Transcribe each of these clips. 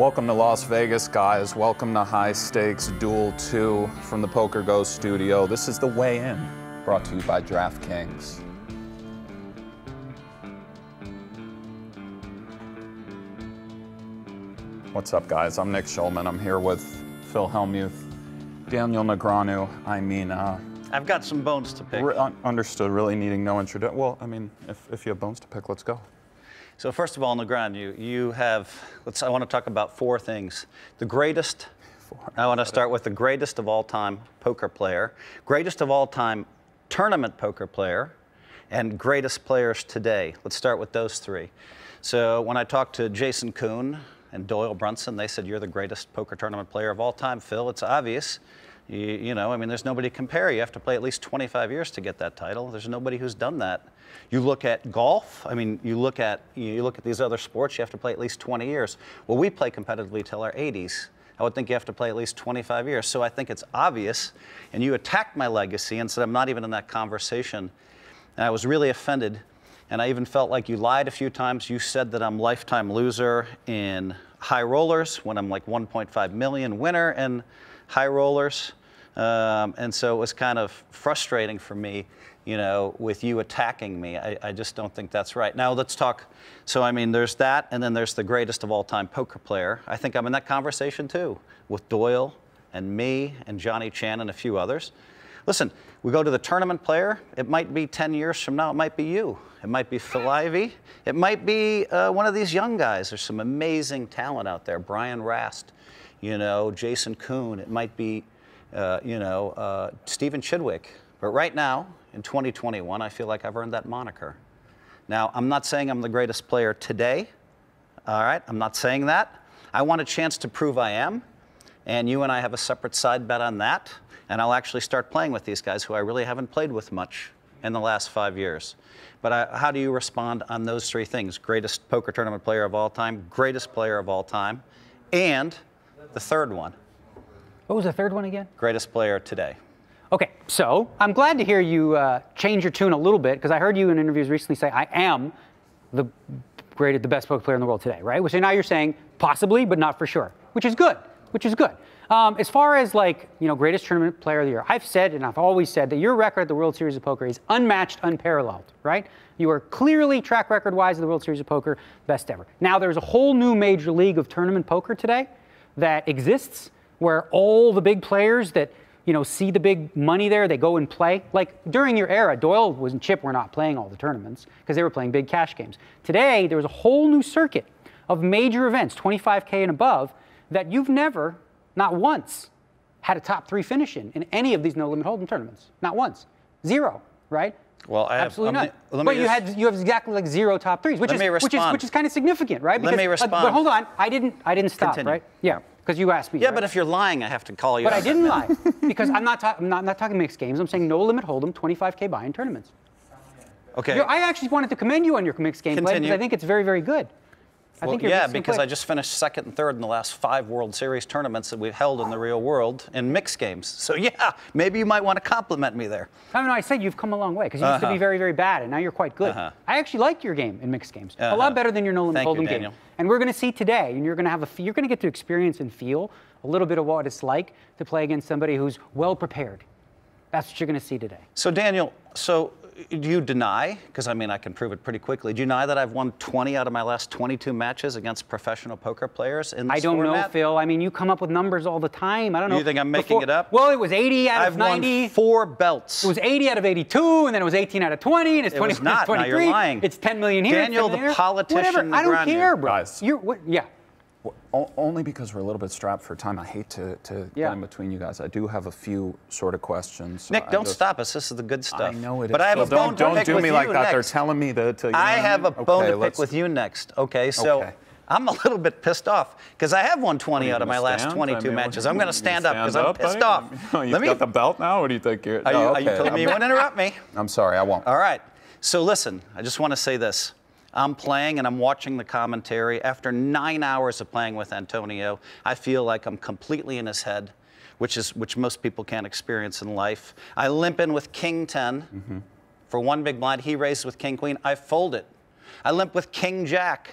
Welcome to Las Vegas, guys. Welcome to High Stakes Duel II from the PokerGO studio. This is The Weigh-In, brought to you by DraftKings. What's up, guys? I'm Nick Schulman. I'm here with Phil Hellmuth, Daniel Negreanu. I've got some bones to pick. Understood, really needing no introduction. Well, I mean, if you have bones to pick, let's go. So first of all, Negreanu, you have, I want to talk about four things. The greatest, I want to start with the greatest of all time poker player, greatest of all time tournament poker player, and greatest players today. Let's start with those three. So when I talked to Jason Koon and Doyle Brunson, they said, you're the greatest poker tournament player of all time, Phil. It's obvious. You know, I mean, there's nobody to compare. You have to play at least 25 years to get that title. There's nobody who's done that. You look at golf. I mean, you look at these other sports. You have to play at least 20 years. Well, we play competitively till our 80s. I would think you have to play at least 25 years. So I think it's obvious. And you attacked my legacy and said I'm not even in that conversation. And I was really offended. And I even felt like you lied a few times. You said that I'm lifetime loser in high rollers when I'm like 1.5 million winner in high rollers. And so it was kind of frustrating for me, you know, with you attacking me. I just don't think that's right. Now let's talk. So, I mean, there's that, and then there's the greatest of all time poker player. I think I'm in that conversation too, with Doyle and me and Johnny Chan and a few others. Listen, we go to the tournament player. It might be 10 years from now. It might be you. It might be Phil Ivey. It might be one of these young guys. There's some amazing talent out there. Brian Rast, you know, Jason Koon. It might be Stephen Chidwick. But right now, in 2021, I feel like I've earned that moniker. Now, I'm not saying I'm the greatest player today, all right? I'm not saying that. I want a chance to prove I am, and you and I have a separate side bet on that, and I'll actually start playing with these guys who I really haven't played with much in the last 5 years. But how do you respond on those three things? Greatest poker tournament player of all time, greatest player of all time, and the third one. What was the third one again? Greatest player today. Okay, so I'm glad to hear you change your tune a little bit, because I heard you in interviews recently say, I am the best poker player in the world today, right? Which now you're saying possibly, but not for sure, which is good, which is good. As far as, like, you know, greatest tournament player of the year, I've said, and I've always said, that your record at the World Series of Poker is unmatched, unparalleled, right? You are clearly, track record-wise, at the World Series of Poker, best ever. Now there's a whole new major league of tournament poker today that exists, where all the big players that, you know, see the big money there, they go and play. Like, during your era, Doyle and Chip were not playing all the tournaments because they were playing big cash games. Today, there's a whole new circuit of major events, 25K and above, that you've never, not once, had a top three finish in any of these No Limit Hold'em tournaments. Not once. Zero, right? Well, I have absolutely not. But you have exactly like zero top threes, which is kind of significant, right? Because, let me respond. But hold on, I didn't stop, continue. Right? Yeah, because you asked me. Yeah, right? But if you're lying, I have to call you. But out I didn't lie because I'm not talking mixed games. I'm saying No Limit Hold'em, 25K buy-in tournaments. Okay. I actually wanted to commend you on your mixed game play because I think it's very, very good. Well, yeah, because I just finished second and third in the last 5 World Series tournaments that we've held in the real world in mixed games. So yeah, maybe you might want to compliment me there. I mean, I said you've come a long way because you used to be very, very bad, and now you're quite good. I actually like your game in mixed games a lot better than your No Limit Hold'em game. And we're going to see today, and you're going to get to experience and feel a little bit of what it's like to play against somebody who's well prepared. That's what you're going to see today. So Daniel, so do you deny, because I mean I can prove it pretty quickly, do you deny that I've won 20 out of my last 22 matches against professional poker players in this format? I don't know, Phil. I mean, you come up with numbers all the time. I don't know. You think I'm making it up? Well, it was 80 out of 90. I've won 4 belts. It was 80 out of 82, and then it was 18 out of 20, and it's 20 out of 23. Now you're lying. It's 10 million here. Daniel, the politician. Whatever. I don't care, bro. Yeah. Well, only because we're a little bit strapped for time. I hate to get in between you guys. I do have a few sort of questions. Nick, don't stop us. This is the good stuff. I know it is. But I have a bone to pick with you next. Don't do me like that. They're telling me to I have a bone to pick with you next. Okay, so I'm a little bit pissed off because I have won 20 out of my last 22 matches. I'm going to stand up because I'm pissed off. You've got the belt now? What do you think? Are you telling me you won't interrupt me? I'm sorry, I won't. All right. So listen, I just want to say this. I'm playing and I'm watching the commentary. After 9 hours of playing with Antonio, I feel like I'm completely in his head, which most people can't experience in life. I limp in with King 10 for one big blind. He raised with King Queen. I fold it. I limp with King Jack.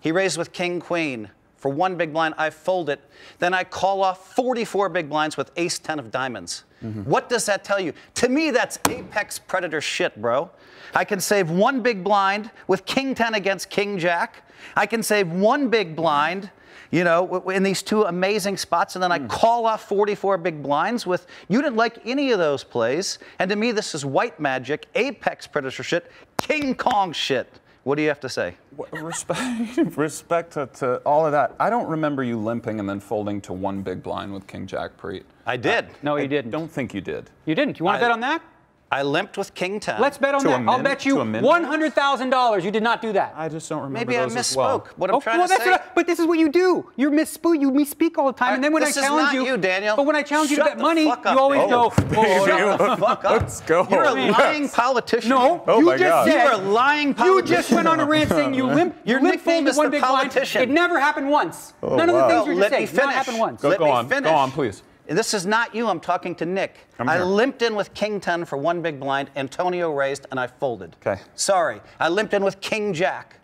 He raised with King Queen for one big blind, I fold it. Then I call off 44 big blinds with ace-10 of diamonds. Mm-hmm. What does that tell you? To me, that's apex predator shit, bro. I can save one big blind with king-10 against king-jack. I can save one big blind, you know, in these two amazing spots, and then I call off 44 big blinds with, you didn't like any of those plays, and to me, this is white magic, apex predator shit, King Kong shit. What do you have to say? Respect to all of that. I don't remember you limping and then folding to one big blind with King Jack Preet. I did. No, you didn't. I don't think you did. You didn't. You want to bet on that? I limped with King 10. Let's bet on that. I'll bet you $100,000 you did not do that. I just don't remember. Maybe those I misspoke. As well. What I'm trying to say. But this is what you do. You misspoke. You misspeak all the time. And then when I challenge you, Daniel. But when I challenge you to bet money, you always go. Shut the fuck up. Let's go. You're a lying politician. No, you just said you're a lying politician. You just went on a rant saying you limped. Your nickname is one big politician. It never happened once. None of the things you just said not happened once. Go on. Go on, please. This is not you, I'm talking to Nick. I limped in with King 10 for one big blind, Antonio raised, and I folded. Okay. Sorry, I limped in with King Jack.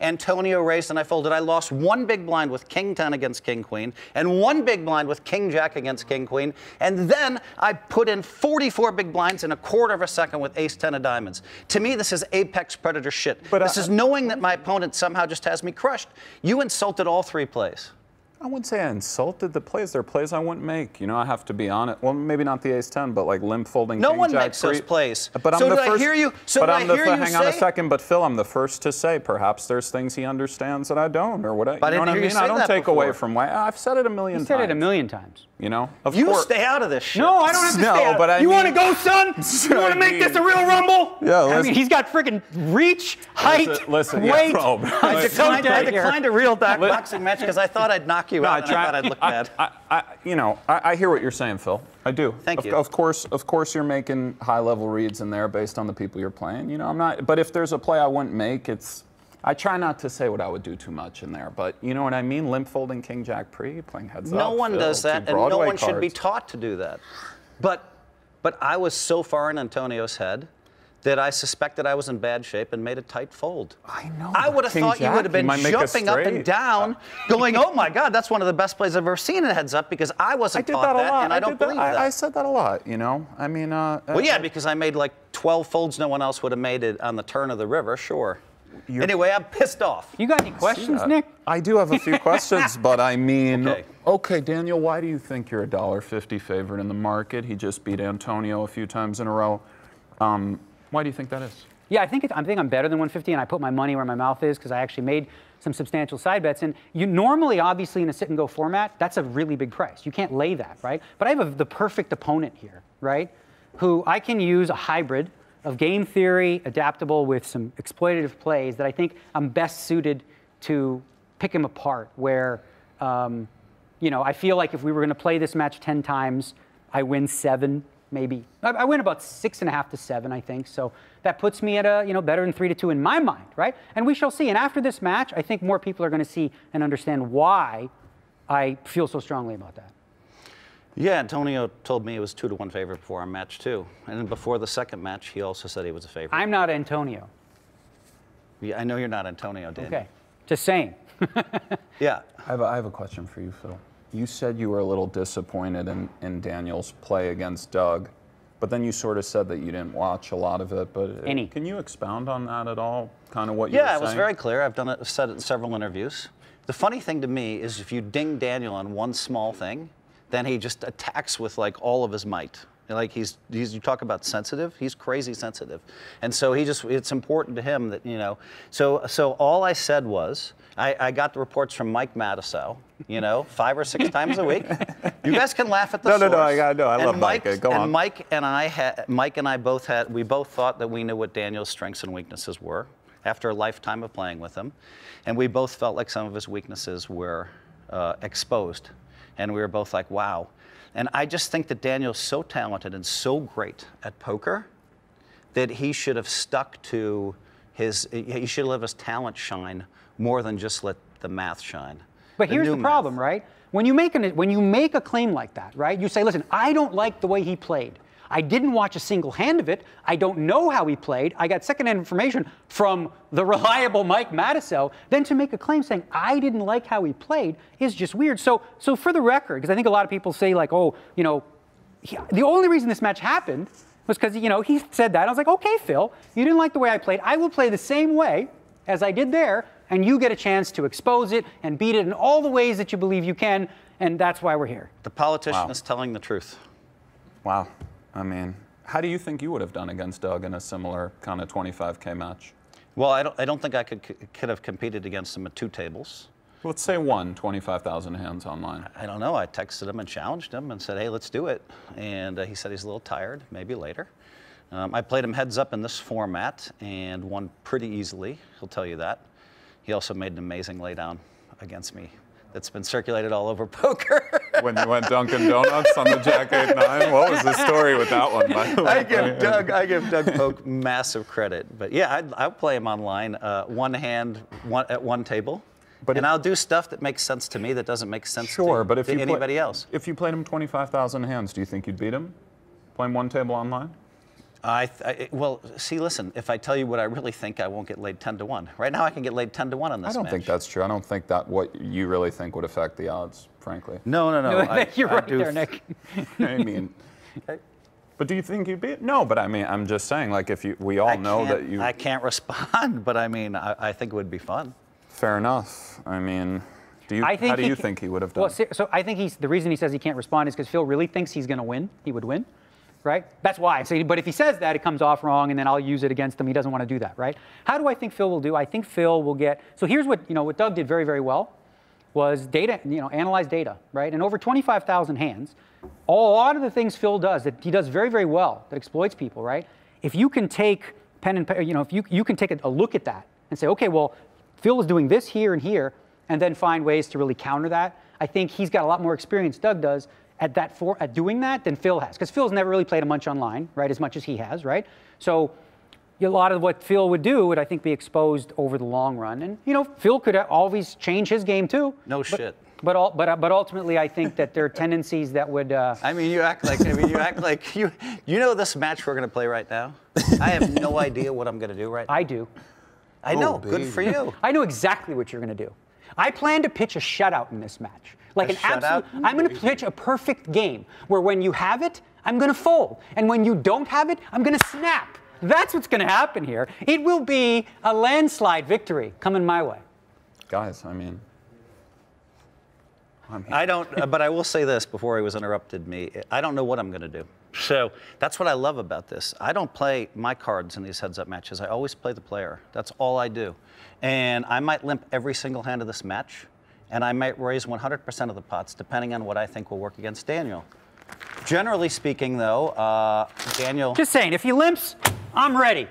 Antonio raised, and I folded. I lost one big blind with King 10 against King Queen, and one big blind with King Jack against King Queen, and then I put in 44 big blinds in a quarter of a second with ace 10 of diamonds. To me, this is apex predator shit. But this is knowing that my opponent somehow just has me crushed. You insulted all three plays. I wouldn't say I insulted the plays. They're plays I wouldn't make. You know, I have to be honest. Well, maybe not the ace-10, but like limp folding. No one makes those plays. But I'm the first. So did I hear you? So I hear you say. Hang on a second, but Phil, I'm the first to say perhaps there's things he understands that I don't, or whatever. You know what I mean? I don't take away from why. I've said it a million times. You said it a million times. You know, of course. You stay out of this shit. No, I don't have to stay out. But you want to go, son? You want to make this a real rumble? Yeah. I mean, he's got freaking reach, height, weight. I declined a real boxing match because I thought I'd knock. No, I thought I'd look bad. You know, I hear what you're saying, Phil. I do. Thank you. Of course, you're making high-level reads in there based on the people you're playing. You know, I'm not. But if there's a play I wouldn't make, it's. I try not to say what I would do too much in there, but you know what I mean. Limp folding King Jack Pre, playing heads up. No one does that, and no one should be taught to do that. But I was so far in Antonio's head that I suspected I was in bad shape and made a tight fold. I know. I would have thought you would have been jumping up and down, going, oh my God, that's one of the best plays I've ever seen in heads up, because I wasn't taught that, and I don't believe that. I said that a lot, you know? I mean, well, yeah, because I made like 12 folds no one else would have made it on the turn of the river, sure. Anyway, I'm pissed off. You got any questions, Nick? I do have a few questions, but I mean, okay, Daniel, why do you think you're a $1.50 favorite in the market? He just beat Antonio a few times in a row. Why do you think that is? Yeah, I think I'm better than 150, and I put my money where my mouth is because I actually made some substantial side bets. And you normally, obviously, in a sit-and-go format, that's a really big price. You can't lay that, right? But I have the perfect opponent here, right, who I can use a hybrid of game theory, adaptable with some exploitative plays that I think I'm best suited to pick him apart, where, you know, I feel like if we were going to play this match 10 times, I win 7. Maybe I win about 6.5 to 7, I think. So that puts me at a, you know, better than 3 to 2 in my mind, right? And we shall see. And after this match, I think more people are going to see and understand why I feel so strongly about that. Yeah, Antonio told me it was 2 to 1 favorite before our match too, and then before the second match, he also said he was a favorite. I'm not Antonio. Yeah, I know you're not Antonio, Dan. Okay, just saying. Yeah. I have a question for you, Phil. You said you were a little disappointed in Daniel's play against Doug, but then you sort of said that you didn't watch a lot of it. But can you expound on that at all? Kind of what you were saying? Yeah, it was very clear. I've said it in several interviews. The funny thing to me is if you ding Daniel on one small thing, then he just attacks with like all of his might. Like you talk about sensitive, he's crazy sensitive. And so he just, it's important to him that, you know, so all I said was, I got the reports from Mike Matusow, you know, 5 or 6 times a week. You guys can laugh at the source. I love Mike. Go on. And Mike and I both thought that we knew what Daniel's strengths and weaknesses were after a lifetime of playing with him. And we both felt like some of his weaknesses were exposed. And we were both like, wow. And I just think that Daniel's so talented and so great at poker that he should have stuck to his, he should let his talent shine more than just let the math shine. But here's the problem, right? When you make a claim like that, right? You say, listen, I don't like the way he played. I didn't watch a single hand of it. I don't know how he played. I got secondhand information from the reliable Mike Matusow. Then to make a claim saying I didn't like how he played is just weird. So for the record, because I think a lot of people say like, oh, you know, the only reason this match happened was because, you know, he said that. I was like, okay, Phil, you didn't like the way I played. I will play the same way as I did there, and you get a chance to expose it and beat it in all the ways that you believe you can, and that's why we're here. The politician is telling the truth. Wow. I mean, how do you think you would have done against Doug in a similar kind of 25K match? Well, I don't think I could have competed against him at two tables. Let's say won 25,000 hands online. I don't know. I texted him and challenged him and said, hey, let's do it. And he said he's a little tired, maybe later. I played him heads up in this format and won pretty easily. He'll tell you that. He also made an amazing laydown against me that's been circulated all over poker. When you went Dunkin' Donuts on the Jack 8-9, what was the story with that one, by the way? I give Doug Polk massive credit. But yeah, I'll play him online, one hand at one table. And I'll do stuff that makes sense to me that doesn't make sense to anybody else. If you played him 25,000 hands, do you think you'd beat him? Playing one table online? Well, see, listen, if I tell you what I really think, I won't get laid 10-1. Right now I can get laid 10-1 on this match. I don't think that's true. I don't think that what you really think would affect the odds, frankly. No. You're right there, Nick. I mean... Okay. But do you think you'd beat? No, but I mean, I'm just saying, like, if you, we all know that you... I can't respond, but I mean, I think it would be fun. Fair enough. I mean, how do you think he would have done? Well, so I think the reason he says he can't respond is because Phil really thinks he's going to win. He would win, right? That's why. So, but if he says that, it comes off wrong, and then I'll use it against him. He doesn't want to do that, right? How do I think Phil will do? I think Phil will get. So here's what what Doug did very, very well was data. Analyze data, right? And over 25,000 hands, a lot of the things Phil does that he does very, very well that exploits people, right? If you can take pen and if you can take a look at that and say, okay, well, Phil is doing this here and here, and then find ways to really counter that. I think he's got a lot more experience, Doug does, at doing that than Phil has. Because Phil's never really played a bunch online, right, as much as he has, right? So a lot of what Phil would do would, I think, be exposed over the long run. And, Phil could always change his game, too. But ultimately, I think that there are tendencies that would. I mean, you act like this match we're going to play right now? I have no idea what I'm going to do right now. I do. I know, good for you. I know exactly what you're going to do. I plan to pitch a shutout in this match. Like an absolute, I'm going to pitch a perfect game where when you have it, I'm going to fold. And when you don't have it, I'm going to snap. That's what's going to happen here. It will be a landslide victory coming my way. Guys, I mean, I'm here. I don't, but I will say this before I was interrupted, I don't know what I'm going to do. So that's what I love about this. I don't play my cards in these heads-up matches. I always play the player. That's all I do. And I might limp every single hand of this match, and I might raise 100% of the pots, depending on what I think will work against Daniel. Generally speaking, though, Daniel... Just saying, if he limps, I'm ready.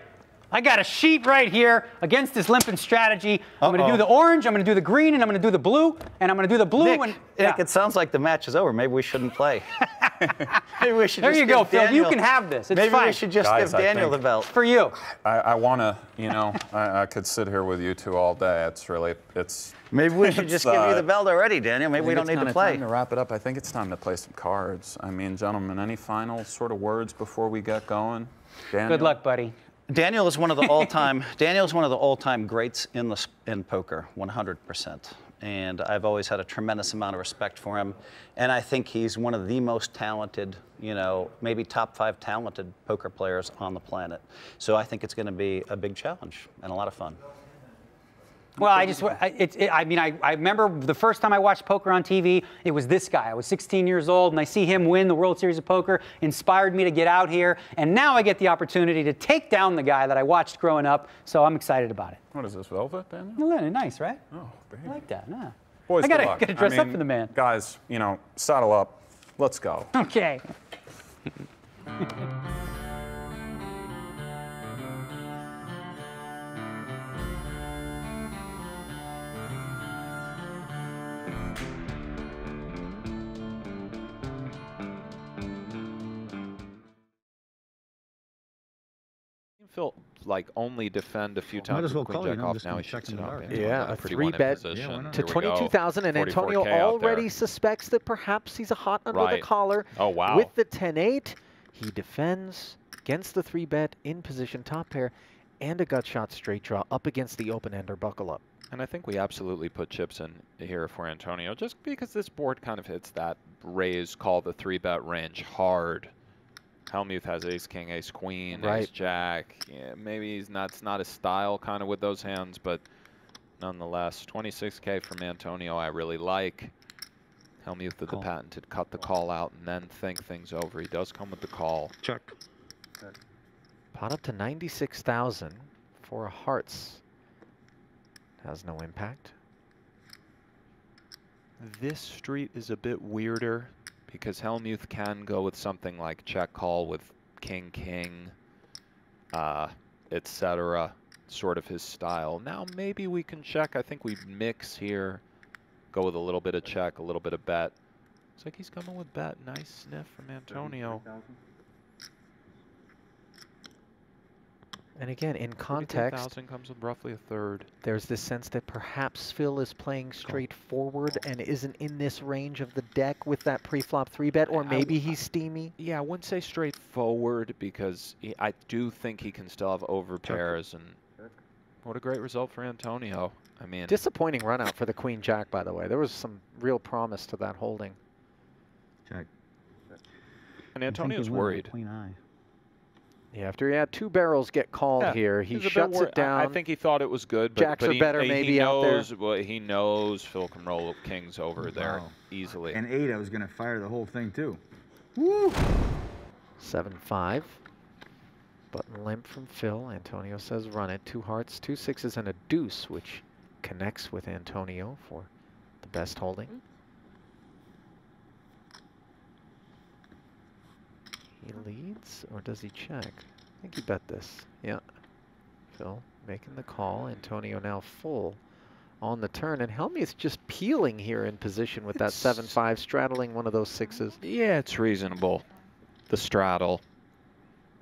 I got a sheet right here against this limping strategy. I'm going to do the orange, I'm going to do the green, and I'm going to do the blue, and I'm going to do the blue. Nick, it sounds like the match is over. Maybe we shouldn't play. Maybe we should there you go, Phil. You can have this. It's fine. Maybe we should just give Daniel the belt. For you. I want to, I could sit here with you two all day. It's really, it's... Maybe we should just give you the belt already, Daniel. Maybe we don't need to play. It's time to wrap it up. I think it's time to play some cards. I mean, gentlemen, any final sort of words before we get going? Daniel? Good luck, buddy. Daniel is one of the all-time greats in poker, 100%. And I've always had a tremendous amount of respect for him, and I think he's one of the most talented, maybe top 5 talented poker players on the planet. So I think it's going to be a big challenge and a lot of fun. Well, I remember the first time I watched poker on TV, it was this guy. I was 16 years old, and I see him win the World Series of Poker, inspired me to get out here, and now I get the opportunity to take down the guy that I watched growing up, so I'm excited about it. What is this, velvet, Daniel? Nice, right? Oh, baby. I like that, yeah. Boys, I got to dress up for the man. Guys, saddle up. Let's go. Okay. Phil, only defend a few times. Might as well call you. I'm just going to check him out. Yeah, a 3-bet to 22,000, and Antonio already suspects that perhaps he's a hot under the collar. Oh, wow. With the 10-8, He defends against the 3-bet in position top pair and a gut shot straight draw up against the open-ender buckle up. And I think we absolutely put chips in here for Antonio, just because this board kind of hits that raise, call the 3-bet range hard. Hellmuth has ace king, ace queen, right. Ace jack. Yeah, maybe he's not, it's not his style kind of with those hands, but nonetheless, 26K from Antonio I really like. Hellmuth did the patented cut the call out and then think things over. He does come with the call. Check. Pot up to 96,000 for hearts. Has no impact. This street is a bit weirder because Hellmuth can go with something like check call with king, king, etc. Sort of his style. Now maybe we can check. I think we mix here. Go with a little bit of check, a little bit of bet. Looks like he's coming with bet. Nice sniff from Antonio. And again, in context, 30,000 comes with roughly a third. There's this sense that perhaps Phil is playing straightforward and isn't in this range of the deck with that pre-flop 3-bet, or maybe he's steamy. Yeah, I wouldn't say straightforward because I do think he can still have over pairs. And what a great result for Antonio. I mean, disappointing run out for the queen jack, by the way. There was some real promise to that holding. Check. And Antonio's worried. Queen high. Yeah, after he had two barrels get called here, he shuts it down. I think he thought it was good, but jacks are better maybe out there. Well, he knows Phil can roll kings over there easily. And 8, I was going to fire the whole thing too. Woo! 7-5. Button limp from Phil. Antonio says run it. 2 hearts, 2 6s, and a deuce, which connects with Antonio for the best holding. He leads, or does he check? I think he bet this. Yeah. Phil making the call. Antonio now full on the turn. And Hellmuth's just peeling here in position with that 7-5, straddling one of those 6s. Yeah, it's reasonable. The straddle.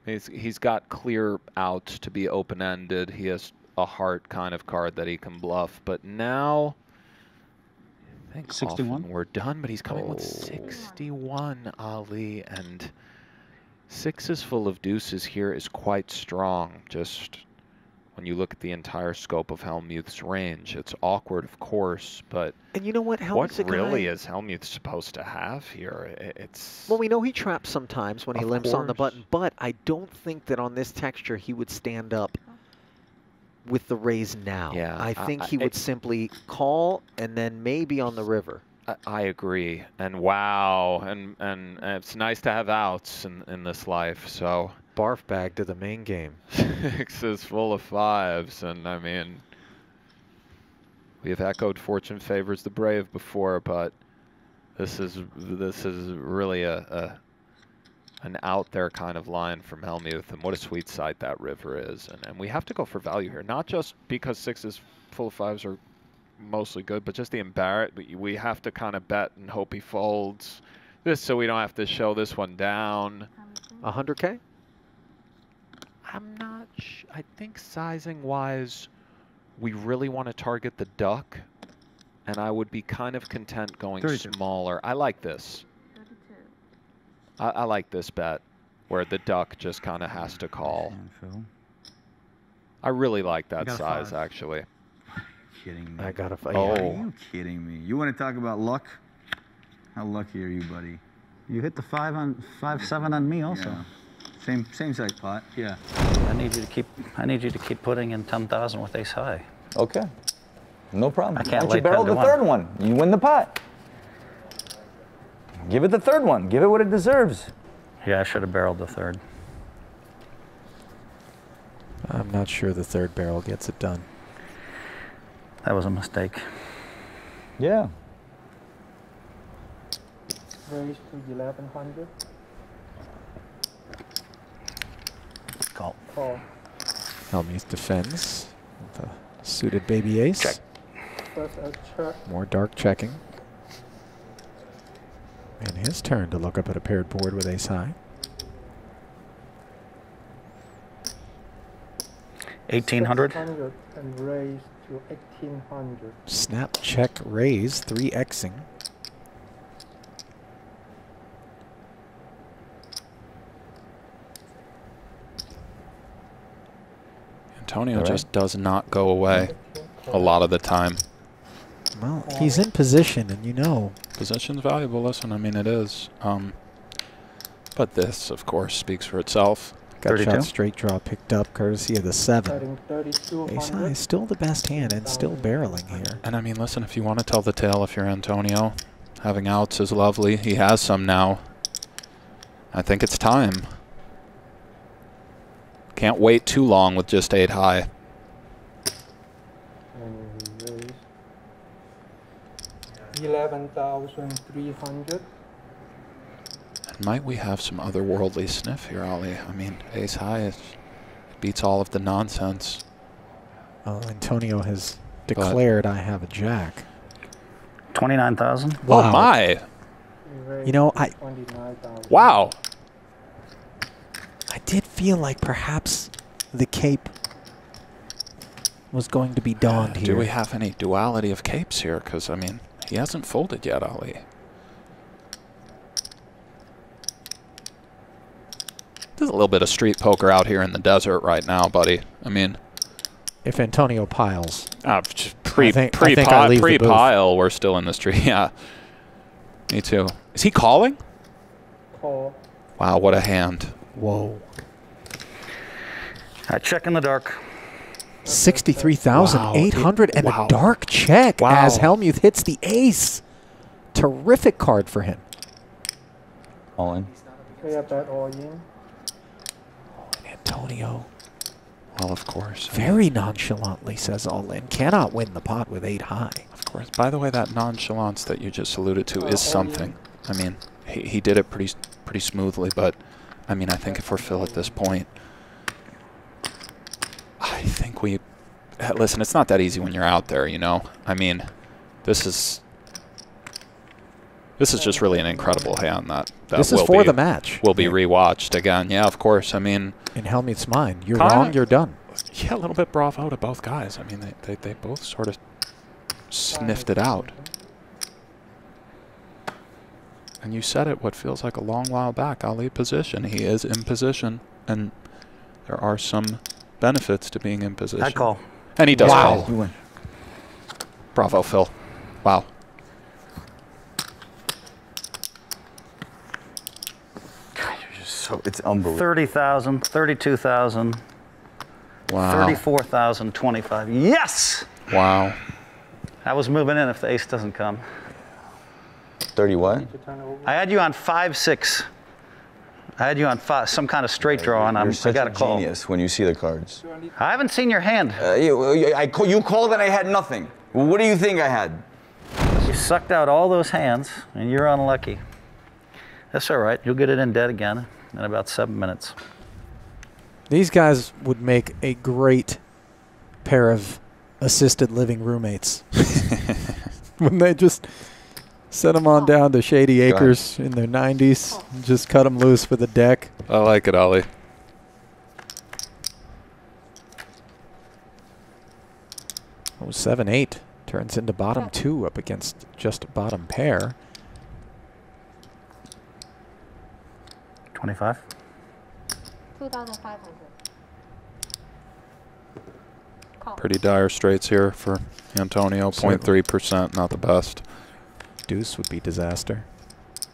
He's got clear outs to be open-ended. He has a heart kind of card that he can bluff. But now, I think 61. We're done, but he's coming with 61, Ali, and 6s full of deuces here is quite strong. Just when you look at the entire scope of Hellmuth's range, it's awkward, of course, but and you know what? What really is Hellmuth supposed to have here? It's well, we know he traps sometimes when he limps on the button, but I don't think that on this texture he would stand up with the raise now. Yeah, I think he would simply call and then maybe on the river. I agree, and wow, and it's nice to have outs in this life. So barf bag to the main game. 6s full of 5s, and I mean, we have echoed fortune favors the brave before, but this is really an out there kind of line from Hellmuth, and what a sweet sight that river is, and we have to go for value here, not just because 6s full of 5s are mostly good, but just the embarrassment. We have to kind of bet and hope he folds this so we don't have to show this one down. 100K? I'm not I think sizing wise, we really want to target the duck, and I would be kind of content going 32. Smaller. I like this. 32. I like this bet where the duck just kind of has to call. I really like that size, actually. Kidding me. I gotta fight. Oh. Are you kidding me? You want to talk about luck? How lucky are you, buddy? You hit the 5-7 on me also. Yeah. Same size pot. Yeah. I need you to keep putting in 10,000 with ace high. Okay. No problem. I can't let barrel the third one. You win the pot. Give it the third one. Give it what it deserves. Yeah, I should have barreled the third. I'm not sure the third barrel gets it done. That was a mistake. Yeah. Raise to 1100. Call. Call. Hellmuth defends with a suited baby ace. Check. First a check. More dark checking. And his turn to look up at a paired board with ace high. 1800. And raise to 1800. Snap, check, raise, 3xing. Antonio just does not go away a lot of the time. Well, he's in position, and you know. Position's valuable. Listen, I mean, it is. But this, of course, speaks for itself. Got shot straight draw picked up courtesy of the 7. Ace high is still the best hand and still barreling here. And I mean, listen, if you want to tell the tale, if you're Antonio, having outs is lovely. He has some now. I think it's time. Can't wait too long with just 8 high. And 11,300. Might we have some otherworldly sniff here, Ali? I mean, ace high is, beats all of the nonsense. Well, Antonio has declared, but I have a jack. 29,000. Wow. Oh my! You know, wow. I did feel like perhaps the cape was going to be donned here. Do we have any duality of capes here? Because I mean, he hasn't folded yet, Ali. There's a little bit of street poker out here in the desert right now, buddy. I mean, if Antonio piles, pre-pile, we're still in the street. Yeah, me too. Is he calling? Call. Wow, what a hand! Whoa. A check in the dark. 63,800 and a dark check as Hellmuth hits the ace. Terrific card for him. All in. Antonio, well, of course, very nonchalantly says all in. Cannot win the pot with 8 high. Of course. By the way, that nonchalance that you just alluded to is something. I mean, he did it pretty smoothly, but I mean, I think if we're Phil at this point, I think we listen. It's not that easy when you're out there, you know. I mean, this is just really an incredible hand that this is for the match. Will be rewatched again. Yeah, of course. I mean, in Hellmuth's mind, you're wrong, you're done. Yeah, a little bit bravo to both guys. I mean, they both sort of sniffed it out. And you said it what feels like a long while back, Ali, position. He is in position, and there are some benefits to being in position. I call. And he does call. You win. Bravo, Phil. Wow. So it's unbelievable. 30,000, 32,000, 34,000, 25. Yes! Wow. I was moving in if the ace doesn't come. 30 what? I had you on 5-6. I had you on some kind of straight draw, and I got a call. You're such a genius when you see the cards. I haven't seen your hand. You called and I had nothing. What do you think I had? You sucked out all those hands, and you're unlucky. That's all right. You'll get it in dead again in about 7 minutes. These guys would make a great pair of assisted living roommates. When they just send them on down to Shady Acres in their 90s and just cut them loose with a deck. I like it, Ollie. Oh, 7-8 turns into bottom 2 up against just a bottom pair. 25. 2,500. Pretty dire straits here for Antonio. 0.3%, not the best. Deuce would be disaster.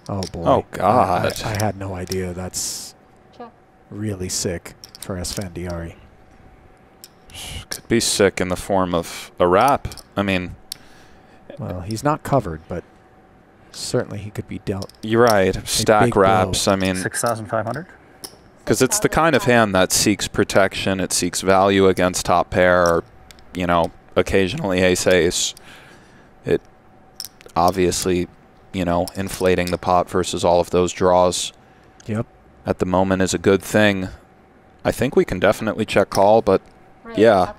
Oh boy. Oh God. I had no idea. That's really sick for Esfandiari. Could be sick in the form of a wrap. I mean. Well, he's not covered, but. Certainly, he could be dealt. You're right. Stack wraps. I mean, 6,500. Because it's the kind of hand that seeks protection. It seeks value against top pair, or, you know, occasionally ace-ace. It obviously, you know, inflating the pot versus all of those draws. Yep. At the moment is a good thing. I think we can definitely check call, but yeah.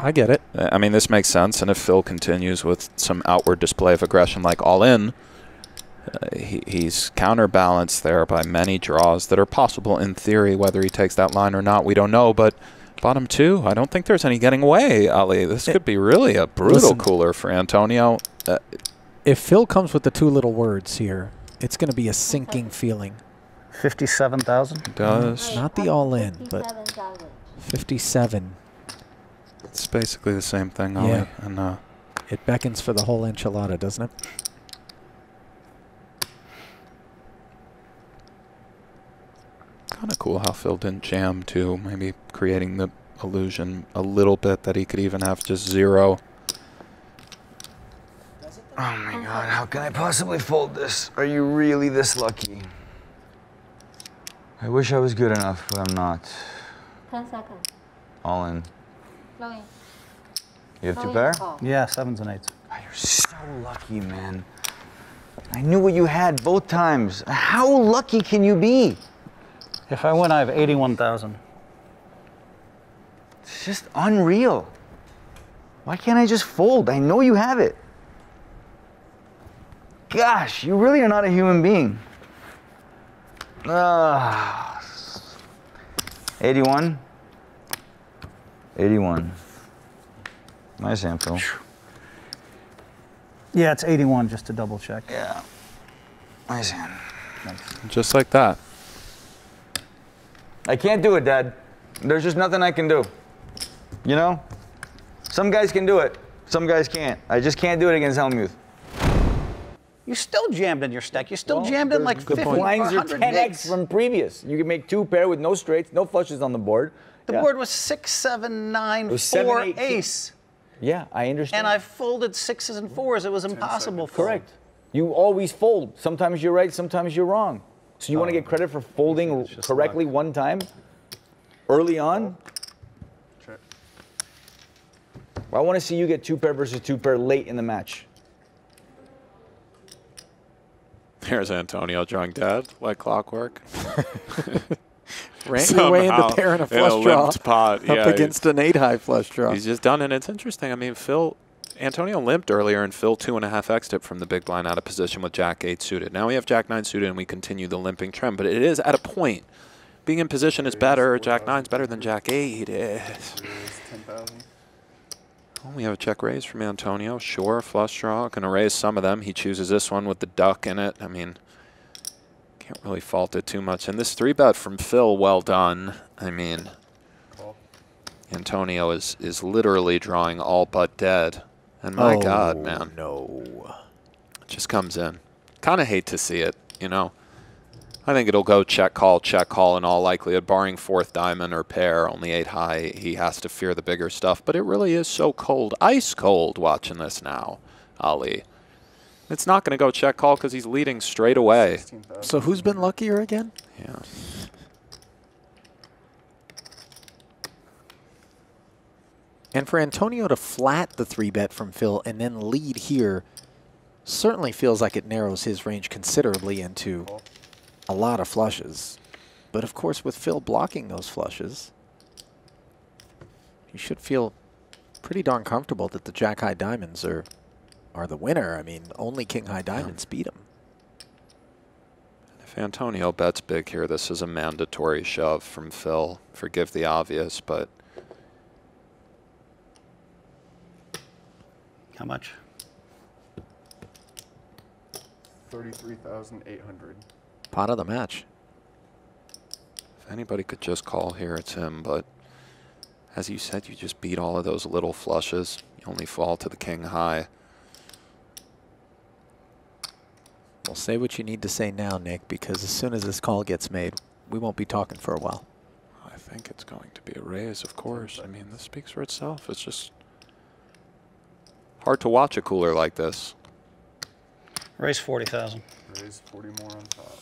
I get it. I mean, this makes sense, and if Phil continues with some outward display of aggression like all-in, he's counterbalanced there by many draws that are possible in theory. Whether he takes that line or not, we don't know, but bottom 2, I don't think there's any getting away, Ali. This could be really a brutal cooler for Antonio. If Phil comes with the 2 little words here, it's going to be a sinking feeling. 57,000? Does. Not the all-in, but 57,000. It's basically the same thing, Ollie. Yeah. And, it beckons for the whole enchilada, doesn't it? Kind of cool how Phil didn't jam, too. Maybe creating the illusion a little bit that he could even have just zero. Oh my god, how can I possibly fold this? Are you really this lucky? I wish I was good enough, but I'm not. 10 seconds. All in. Low in. You have two pair? Yeah, 7s and 8s. Oh, you're so lucky, man. I knew what you had both times. How lucky can you be? If I win, I have 81,000. It's just unreal. Why can't I just fold? I know you have it. Gosh, you really are not a human being. 81. 81. Nice hand, Phil. Yeah, it's 81, just to double check. Yeah. Nice hand. Thanks. Just like that. I can't do it, Dad. There's just nothing I can do. You know? Some guys can do it. Some guys can't. I just can't do it against Hellmuth. You still jammed in your stack. You still jammed in like 50 or 10x from previous. You can make two pair with no straights, no flushes on the board. The board was 6, 7, 9, 4, ace. Yeah, I understand. And I folded 6s and 4s. It was impossible. Correct. You always fold. Sometimes you're right. Sometimes you're wrong. So you want to get credit for folding correctly one time, early on. Sure. Well, I want to see you get two pair versus two pair late in the match. There's Antonio drawing dead like clockwork. Ran away in the pair in a flush draw pot. Yeah, up against an 8-high flush draw. He's just done, and it's interesting. I mean, Antonio limped earlier, and Phil 2.5x tip from the big blind out of position with Jack-8 suited. Now we have Jack-9 suited, and we continue the limping trend. But it is at a point. Being in position is better. Jack-9's better than Jack-8. We have a check raise from Antonio. Sure, flush draw. Going to raise some of them. He chooses this one with the duck in it. I mean, can't really fault it too much. And this 3-bet from Phil, well done. I mean, Antonio is literally drawing all but dead. And my God, man. No. It just comes in. Kind of hate to see it, you know. I think it'll go check call in all likelihood, barring 4th diamond or pair, only 8-high. He has to fear the bigger stuff. But it really is so cold, ice cold watching this now, Ali. It's not going to go check call because he's leading straight away. So who's been luckier again? Yeah. And for Antonio to flat the 3-bet from Phil and then lead here certainly feels like it narrows his range considerably into a lot of flushes. But of course, with Phil blocking those flushes, you should feel pretty darn comfortable that the Jack-high diamonds are the winner. I mean, only King-high diamonds beat him. If Antonio bets big here, this is a mandatory shove from Phil. Forgive the obvious, but... How much? 33,800. Pot of the match. If anybody could just call here, it's him. But as you said, you just beat all of those little flushes. You only fall to the king high. Well, say what you need to say now, Nick, because as soon as this call gets made, we won't be talking for a while. I think it's going to be a raise, of course. I mean, this speaks for itself. It's just hard to watch a cooler like this. Raise 40,000. Raise 40 more on top.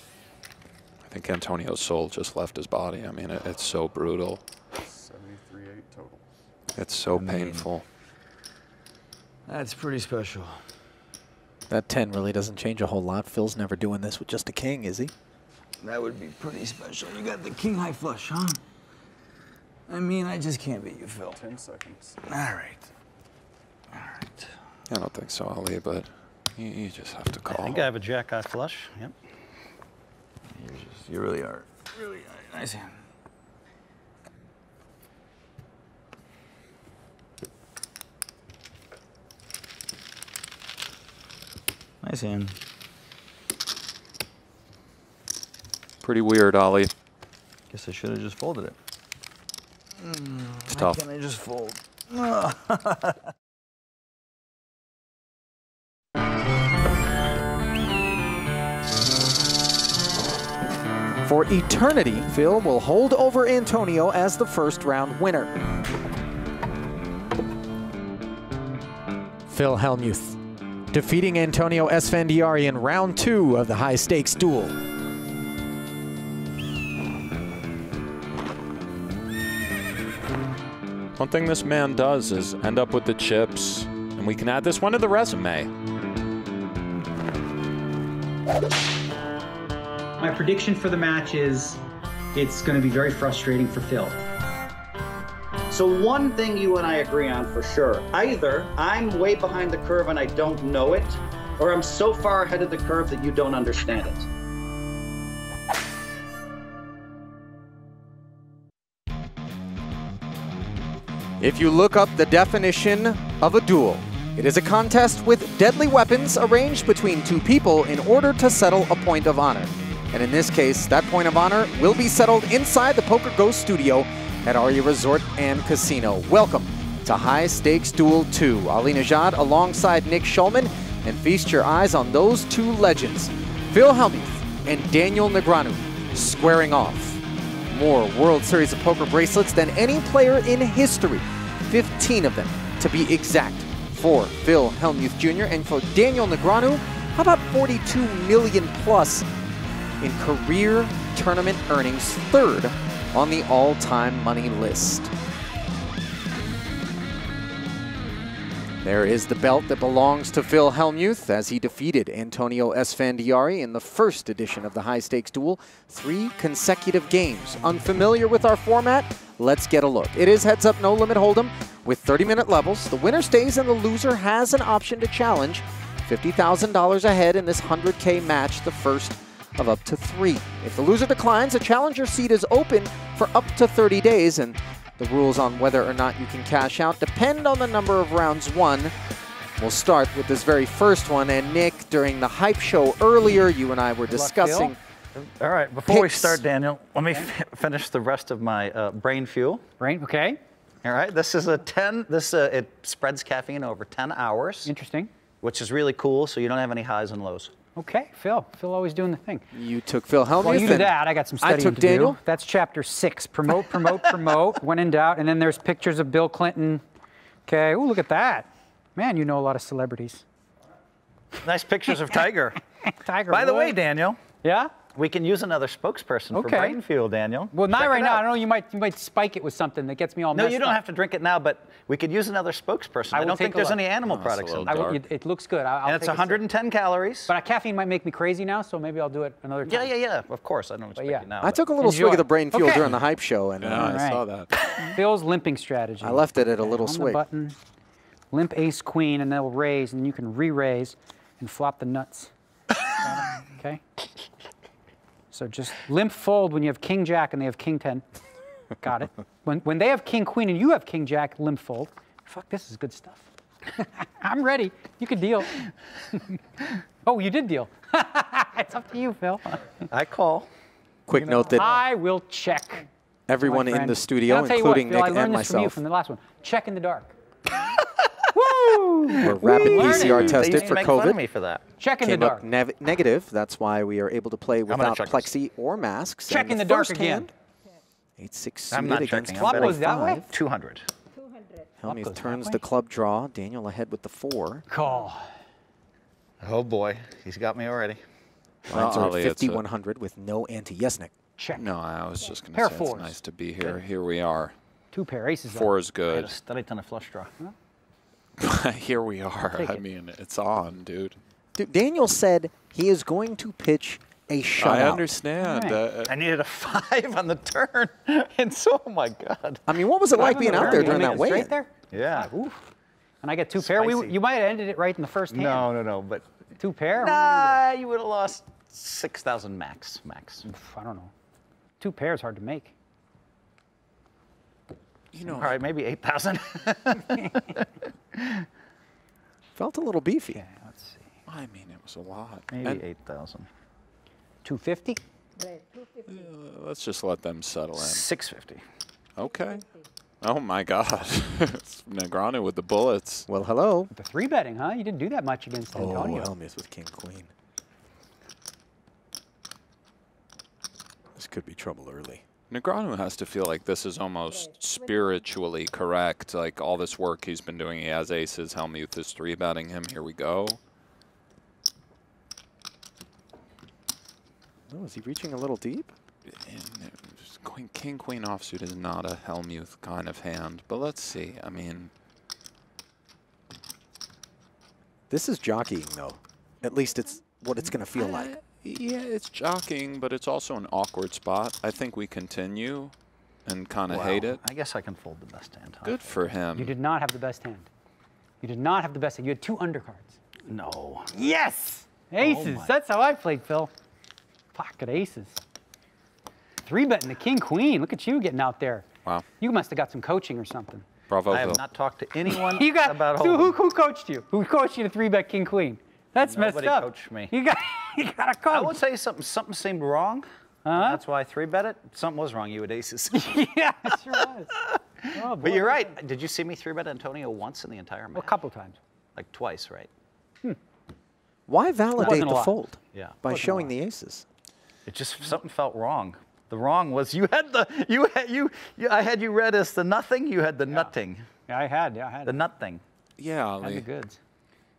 I think Antonio's soul just left his body. I mean, it's so brutal. 73.8 total. It's so painful. That's pretty special. That 10 really doesn't change a whole lot. Phil's never doing this with just a king, is he? That would be pretty special. You got the king high flush, huh? I mean, I just can't beat you, Phil. 10 seconds. All right. All right. I don't think so, Ali, but you just have to call. I think I have a jack eye flush. Yep. You really are. Really are. Nice hand. Nice hand. Pretty weird, Ollie. Guess I should have just folded it. It's tough. Why can't I just fold? For eternity, Phil will hold over Antonio as the first round winner. Phil Hellmuth, defeating Antonio Esfandiari in round 2 of the High Stakes Duel. One thing this man does is end up with the chips, and we can add this one to the resume. My prediction for the match is it's going to be very frustrating for Phil. So one thing you and I agree on for sure, either I'm way behind the curve and I don't know it, or I'm so far ahead of the curve that you don't understand it. If you look up the definition of a duel, it is a contest with deadly weapons arranged between two people in order to settle a point of honor. And in this case, that point of honor will be settled inside the PokerGO studio at Aria Resort and Casino. Welcome to High Stakes Duel 2. Ali Nejad alongside Nick Schulman, and feast your eyes on those two legends, Phil Hellmuth and Daniel Negreanu, squaring off. More World Series of Poker bracelets than any player in history, 15 of them to be exact, for Phil Hellmuth Jr. And for Daniel Negreanu, how about 42 million plus in career tournament earnings, third on the all-time money list. There is the belt that belongs to Phil Hellmuth as he defeated Antonio Esfandiari in the first edition of the High Stakes Duel. 3 consecutive games. Unfamiliar with our format? Let's get a look. It is Heads Up No Limit Hold'em with 30-minute levels. The winner stays and the loser has an option to challenge. $50,000 ahead in this 100K match, the first of up to 3. If the loser declines, a challenger seat is open for up to 30 days, and the rules on whether or not you can cash out depend on the number of rounds won. We'll start with this very first one, and Nick, during the hype show earlier, you and I were discussing picks. All right, before we start, Daniel, let me finish the rest of my brain fuel. Brain, okay. All right, this is a 10, it spreads caffeine over 10 hours. Interesting. Which is really cool, so you don't have any highs and lows. Okay, Phil always doing the thing. You took Phil Hellmuth. Well, you did that. I got some studying to do. I took Daniel. That's chapter 6. Promote, promote, promote, when in doubt. And then there's pictures of Bill Clinton. Okay, ooh, look at that. Man, you know a lot of celebrities. Nice pictures of Tiger. Tiger. By the way, Daniel. Yeah? We can use another spokesperson for brain fuel, Daniel. Well, not right now. I know you might spike it with something that gets me all messed up. No, you don't have to drink it now, but we could use another spokesperson. I don't think there's any animal products in there. It looks good. And it's 110 calories. But caffeine might make me crazy now, so maybe I'll do it another time. Yeah. Of course, I don't expect it now. I took a little swig of the brain fuel during the hype show, and I saw that. Phil's limping strategy. I left it at a little swig. Button, limp ace queen, and they'll raise, and you can re-raise and flop the nuts. Okay. So just limp fold when you have king jack and they have king 10. Got it. When they have king queen and you have king jack, limp fold. Fuck, this is good stuff. I'm ready. You could deal. Oh, you did deal. It's up to you, Phil. I call. Quick note that I will check. Everyone in the studio, including Nick and myself. I learned this from you from the last one. Check in the dark. Woo! We're rapid PCR tested for COVID. For that. Check in the dark. Negative. That's why we are able to play without plexi or masks. Check in the dark again. 8-6. I'm not checking. Flop goes that way. 200. Hellmuth turns the club draw. Daniel ahead with the 4. Call. Oh boy, he's got me already. Mine's only 5100 with no ante. Yes, Nick. Check. No, I was just going to say it's nice to be here. Here we are. 2 pair aces. 4 is good. Study ton of flush draw. Here we are. I mean, it's on, dude. Daniel said he is going to pitch a shutout. I understand. Right. I needed a 5 on the turn, and so, oh my God. I mean, what was it like being out there during that weigh-in? Yeah. Oof. And I get 2 pair. You might have ended it right in the first hand. No, but 2 pair. Nah, you would have lost 6,000 max. Oof, I don't know. 2 pair is hard to make. You know, all right, maybe 8,000. Felt a little beefy. Yeah, let's see. I mean, it was a lot. Maybe 8,000. 250? Let's just let them settle in. 650. Okay. Oh my God. Negreanu with the bullets. Well, hello. The three betting, huh? You didn't do that much against Antonio. Oh, Hellmuth with King Queen. This could be trouble early. Negreanu has to feel like this is almost spiritually correct. Like all this work he's been doing, he has aces. Hellmuth is three betting him. Here we go. Oh, is he reaching a little deep? King Queen offsuit is not a Hellmuth kind of hand, but let's see. I mean, this is jockeying, though. At least it's what it's going to feel like. Yeah, it's jockeying, but it's also an awkward spot. I think we continue and kind of hate it. I guess I can fold the best hand. Huh? Good for him. You did not have the best hand. You did not have the best hand. You had two undercards. No. Yes! Aces. Oh, that's how I played, Phil. Pocket aces. Three betting the King Queen. Look at you getting out there. Wow. You must have got some coaching or something. Bravo, Phil. I have not talked to anyone about holding. Who coached you? Who coached you to three bet King Queen? That's messed up. Nobody coached me. You got a coach. I would say something seemed wrong. Uh-huh. That's why I three bet it. Something was wrong. You had aces. Yeah, it sure was. Oh, but you're right. Did you see me three bet Antonio once in the entire match? Well, a couple times. Like twice, right? Hmm. Why validate the fold? Yeah. By showing the aces? It just something felt wrong. The wrong was you had the I had you read as the nothing. You had the nutting. Yeah, I had the nutting. Yeah, Ali. The goods.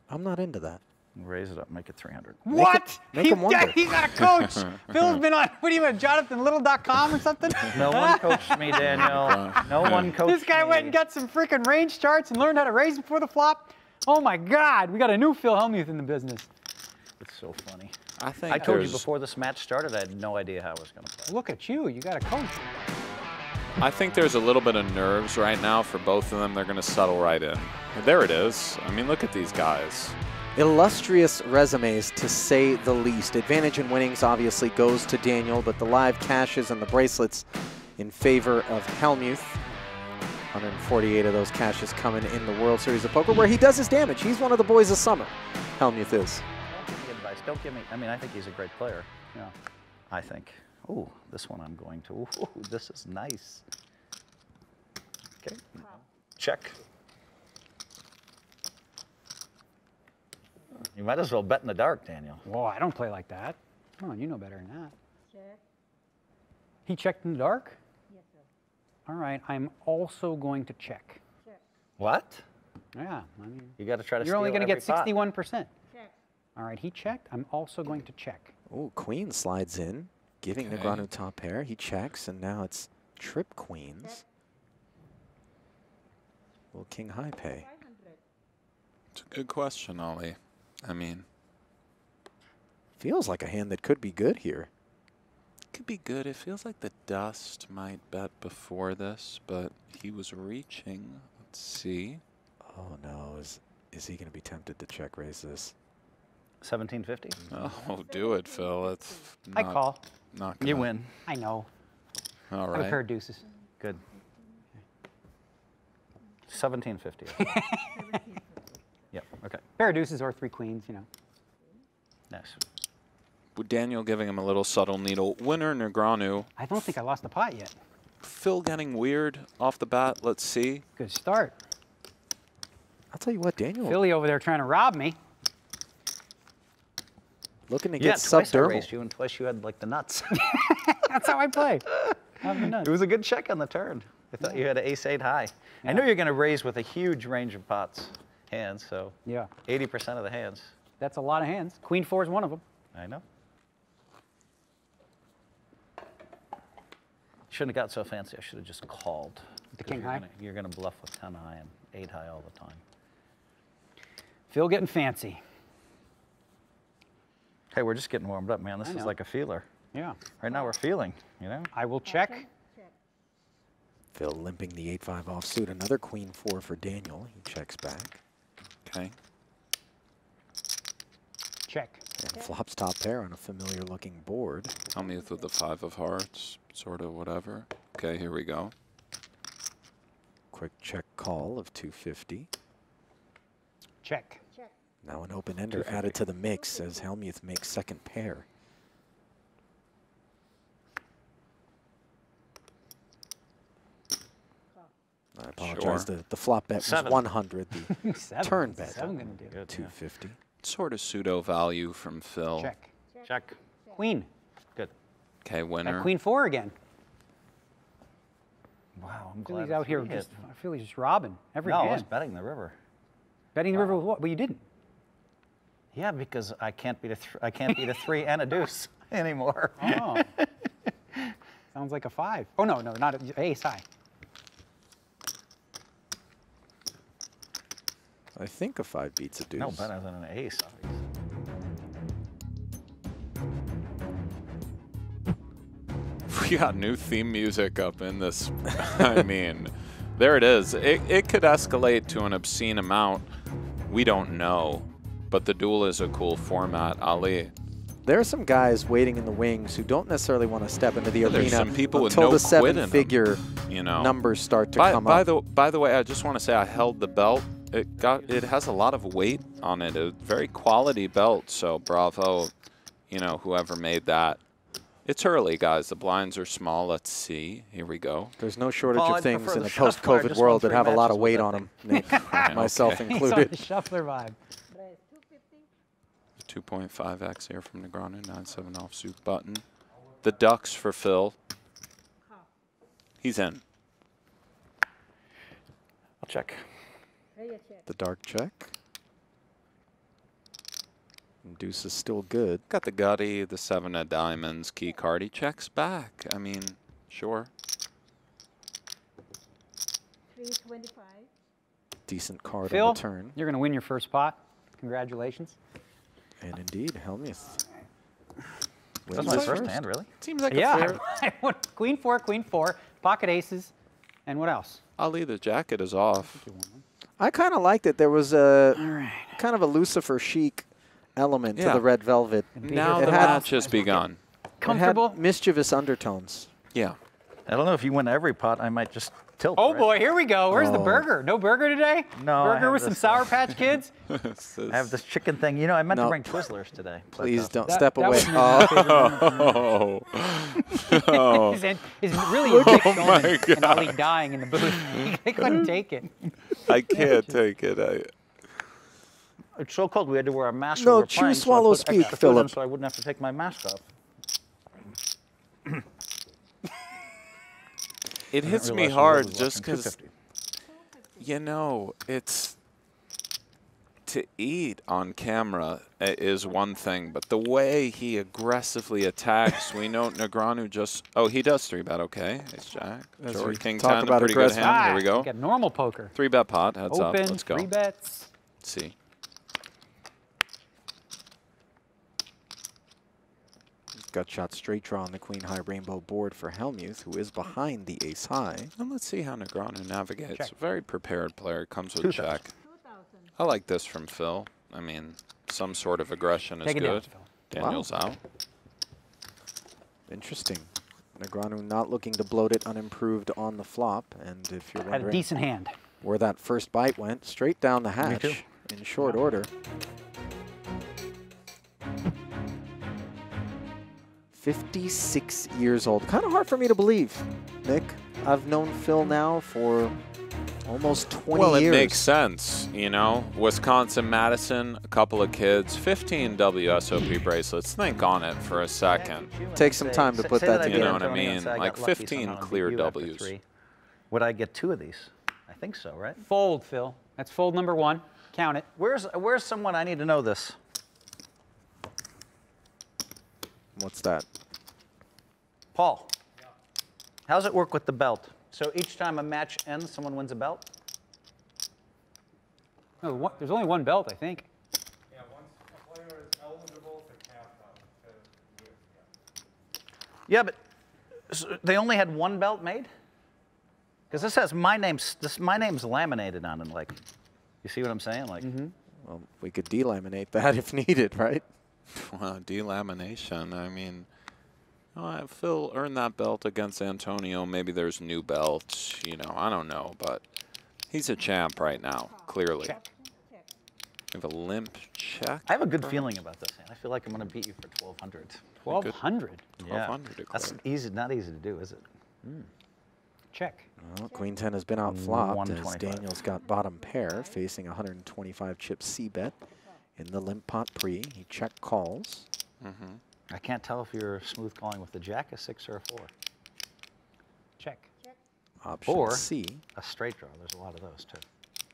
I'm not into that. Raise it up, make it 300. What? He got a coach. Phil's been on. What do you mean, JonathanLittle.com or something? No one coached me, Daniel. No one coached me. This guy went and got some freaking range charts and learned how to raise before the flop. Oh my God, we got a new Phil Hellmuth in the business. It's so funny. I told you before this match started, I had no idea how I was going to play. Look at you. You got a coach. I think there's a little bit of nerves right now for both of them. They're going to settle right in. There it is. I mean, look at these guys. Illustrious resumes, to say the least. Advantage in winnings obviously goes to Daniel, but the live cashes and the bracelets in favor of Hellmuth. 148 of those cashes coming in the World Series of Poker, where he does his damage. He's one of the boys of summer, Hellmuth is. Don't give me, I mean, I think he's a great player. Yeah. I think. Oh, this one I'm going to. Oh, this is nice. Okay. Wow. Check. You might as well bet in the dark, Daniel. Whoa, I don't play like that. Come on, you know better than that. Check. He checked in the dark? Yes, sir. All right, I'm also going to check. Check. What? Yeah. I mean, you got to try to steal every pot. You're only going to get 61%. All right, he checked. I'm also going to check. Oh, Queen slides in, giving Negreanu top pair. He checks, and now it's trip queens. Will King high pay? It's a good question, Ollie. I mean, feels like a hand that could be good here. Could be good. It feels like the dust might bet before this, but he was reaching. Let's see. Oh no, is he going to be tempted to check raise this? 1750. Oh, do it, Phil. That's not, I call. Not good. You win. I know. All right. I pair deuces. Good. 1750. Yep. Okay. Pair deuces or three queens, you know. Nice. With Daniel giving him a little subtle needle. Winner Negreanu. I don't think I lost the pot yet. Phil getting weird off the bat. Let's see. Good start. I'll tell you what, Daniel. Philly over there trying to rob me. Looking to get subdermal. Yeah, twice I raised you, and twice you had, like, the nuts. That's how I play. I have the nuts. It was a good check on the turn. I thought you had an ace-8 high. Yeah. I knew you were going to raise with a huge range of pots, hands, so 80% of the hands. That's a lot of hands. Queen-4 is one of them. I know. Shouldn't have got so fancy. I should have just called. The king high? You're going to bluff with 10 high and 8 high all the time. Phil getting fancy. Hey, we're just getting warmed up, man. This is like a feeler. Yeah. Right now we're feeling, you know? I will check. Phil limping the 8-5 offsuit. Another Queen-4 for Daniel. He checks back. Okay. Check. And flops top pair on a familiar-looking board. Hellmuth with the 5 of hearts, sort of whatever. Okay, here we go. Quick check call of 250. Check. Now an open-ender added to the mix as Hellmuth makes second pair. I apologize. Sure. The flop bet was 100. The turn bet 250. Yeah. Sort of pseudo value from Phil. Check. Check. Queen. Good. Okay, winner. Got queen four again. Wow, I'm glad he's out here. I feel he's just robbing every hand. No, I was betting the river. Betting the river with what? Well, you didn't. Yeah, because I can't beat a three and a deuce anymore. Oh. Sounds like a five. Oh no, no, not an ace high. I think a five beats a deuce. No, better than an ace, obviously. We got new theme music up in this. I mean, there it is. It could escalate to an obscene amount. We don't know. But the duel is a cool format, Ali. There are some guys waiting in the wings who don't necessarily want to step into the arena some people until with no the seven-figure numbers start to come up. By the way, I just want to say I held the belt. It has a lot of weight on it. A very quality belt. So bravo, whoever made that. It's early, guys. The blinds are small. Let's see. Here we go. There's no shortage of things in the post-COVID world that have a lot of weight on them, Nick, myself included. He's on the shuffler vibe. 2.5x here from Negreanu. 9-7 offsuit button. The ducks for Phil. He's in. I'll check. The dark check. Deuce is still good. Got the gutty, the seven of diamonds, key card. He checks back. I mean, sure. 325. Decent card Phil, on the turn. You're going to win your first pot. Congratulations. And indeed, Hellmuth. That's my first hand, really. Seems like a fair. Queen four, queen four, pocket aces, and what else? Ali, the jacket is off. I kind of liked it. There was a kind of a Lucifer chic element to the red velvet. Now the match has begun. Comfortable, it had mischievous undertones. Yeah. I don't know if you win every pot. I might just tilt. Oh boy, here we go. Where's the burger? No burger today? No. Burger with some Sour Patch Kids. I have this chicken thing. You know, I meant to bring Twizzlers today. Please don't step away. Oh. It's really Nick Schulman and Ali dying in the booth. They couldn't take it. I can't take it. It's so cold we had to wear a mask. No, chew, swallow, speak, Philip. So I wouldn't have to take my mask off. It hits me hard just because, it's to eat on camera is one thing, but the way he aggressively attacks, we know Negreanu just, he does 3-bet, okay. It's jack. George, king 10, a pretty good hand. There we go. Got normal poker. 3-bet pot, heads up. Let's go. 3-bets. Let's see. Gut shot straight draw on the queen high rainbow board for Hellmuth, who is behind the ace high. And let's see how Negreanu navigates. Check. A very prepared player, comes with check. I like this from Phil. I mean, some sort of aggression is good. Daniel's out. Interesting. Negreanu not looking to bloat it unimproved on the flop. And if you're wondering, had a decent hand. Where that first bite went, straight down the hatch in short order. 56 years old. Kind of hard for me to believe, Nick. I've known Phil now for almost 20 years. Well, it makes sense, Wisconsin, Madison, a couple of kids, 15 WSOP bracelets. Think on it for a second. Take some time to put that together. You know what I mean? Like 15 clear Ws. Would I get two of these? I think so, right? Fold, Phil. That's fold number one. Count it. Where's someone? I need to know this. What's that? Paul, how's it work with the belt? So each time a match ends, someone wins a belt? No, there's only one belt, I think. Yeah, once a player is eligible to cap them. Yeah, but so they only had one belt made? Because this has my name, my name's laminated on it, like, you see what I'm saying? Like, well, we could delaminate that if needed, right? Wow, delamination. I mean, Phil earned that belt against Antonio. Maybe there's new belts, I don't know, but he's a champ right now, clearly. Check. We have a limp check. I have a good feeling about this, man. I feel like I'm going to beat you for 1,200. 1,200? 1,200. That's easy, not easy to do, is it? Check. Well, Queen 10 has been outflopped as Daniel's got bottom pair, facing 125 chip C bet in the limp pot pre. He check calls. Mm-hmm. I can't tell if you're smooth calling with the jack, a six, or a four. Check. Option or C. A straight draw. There's a lot of those, too.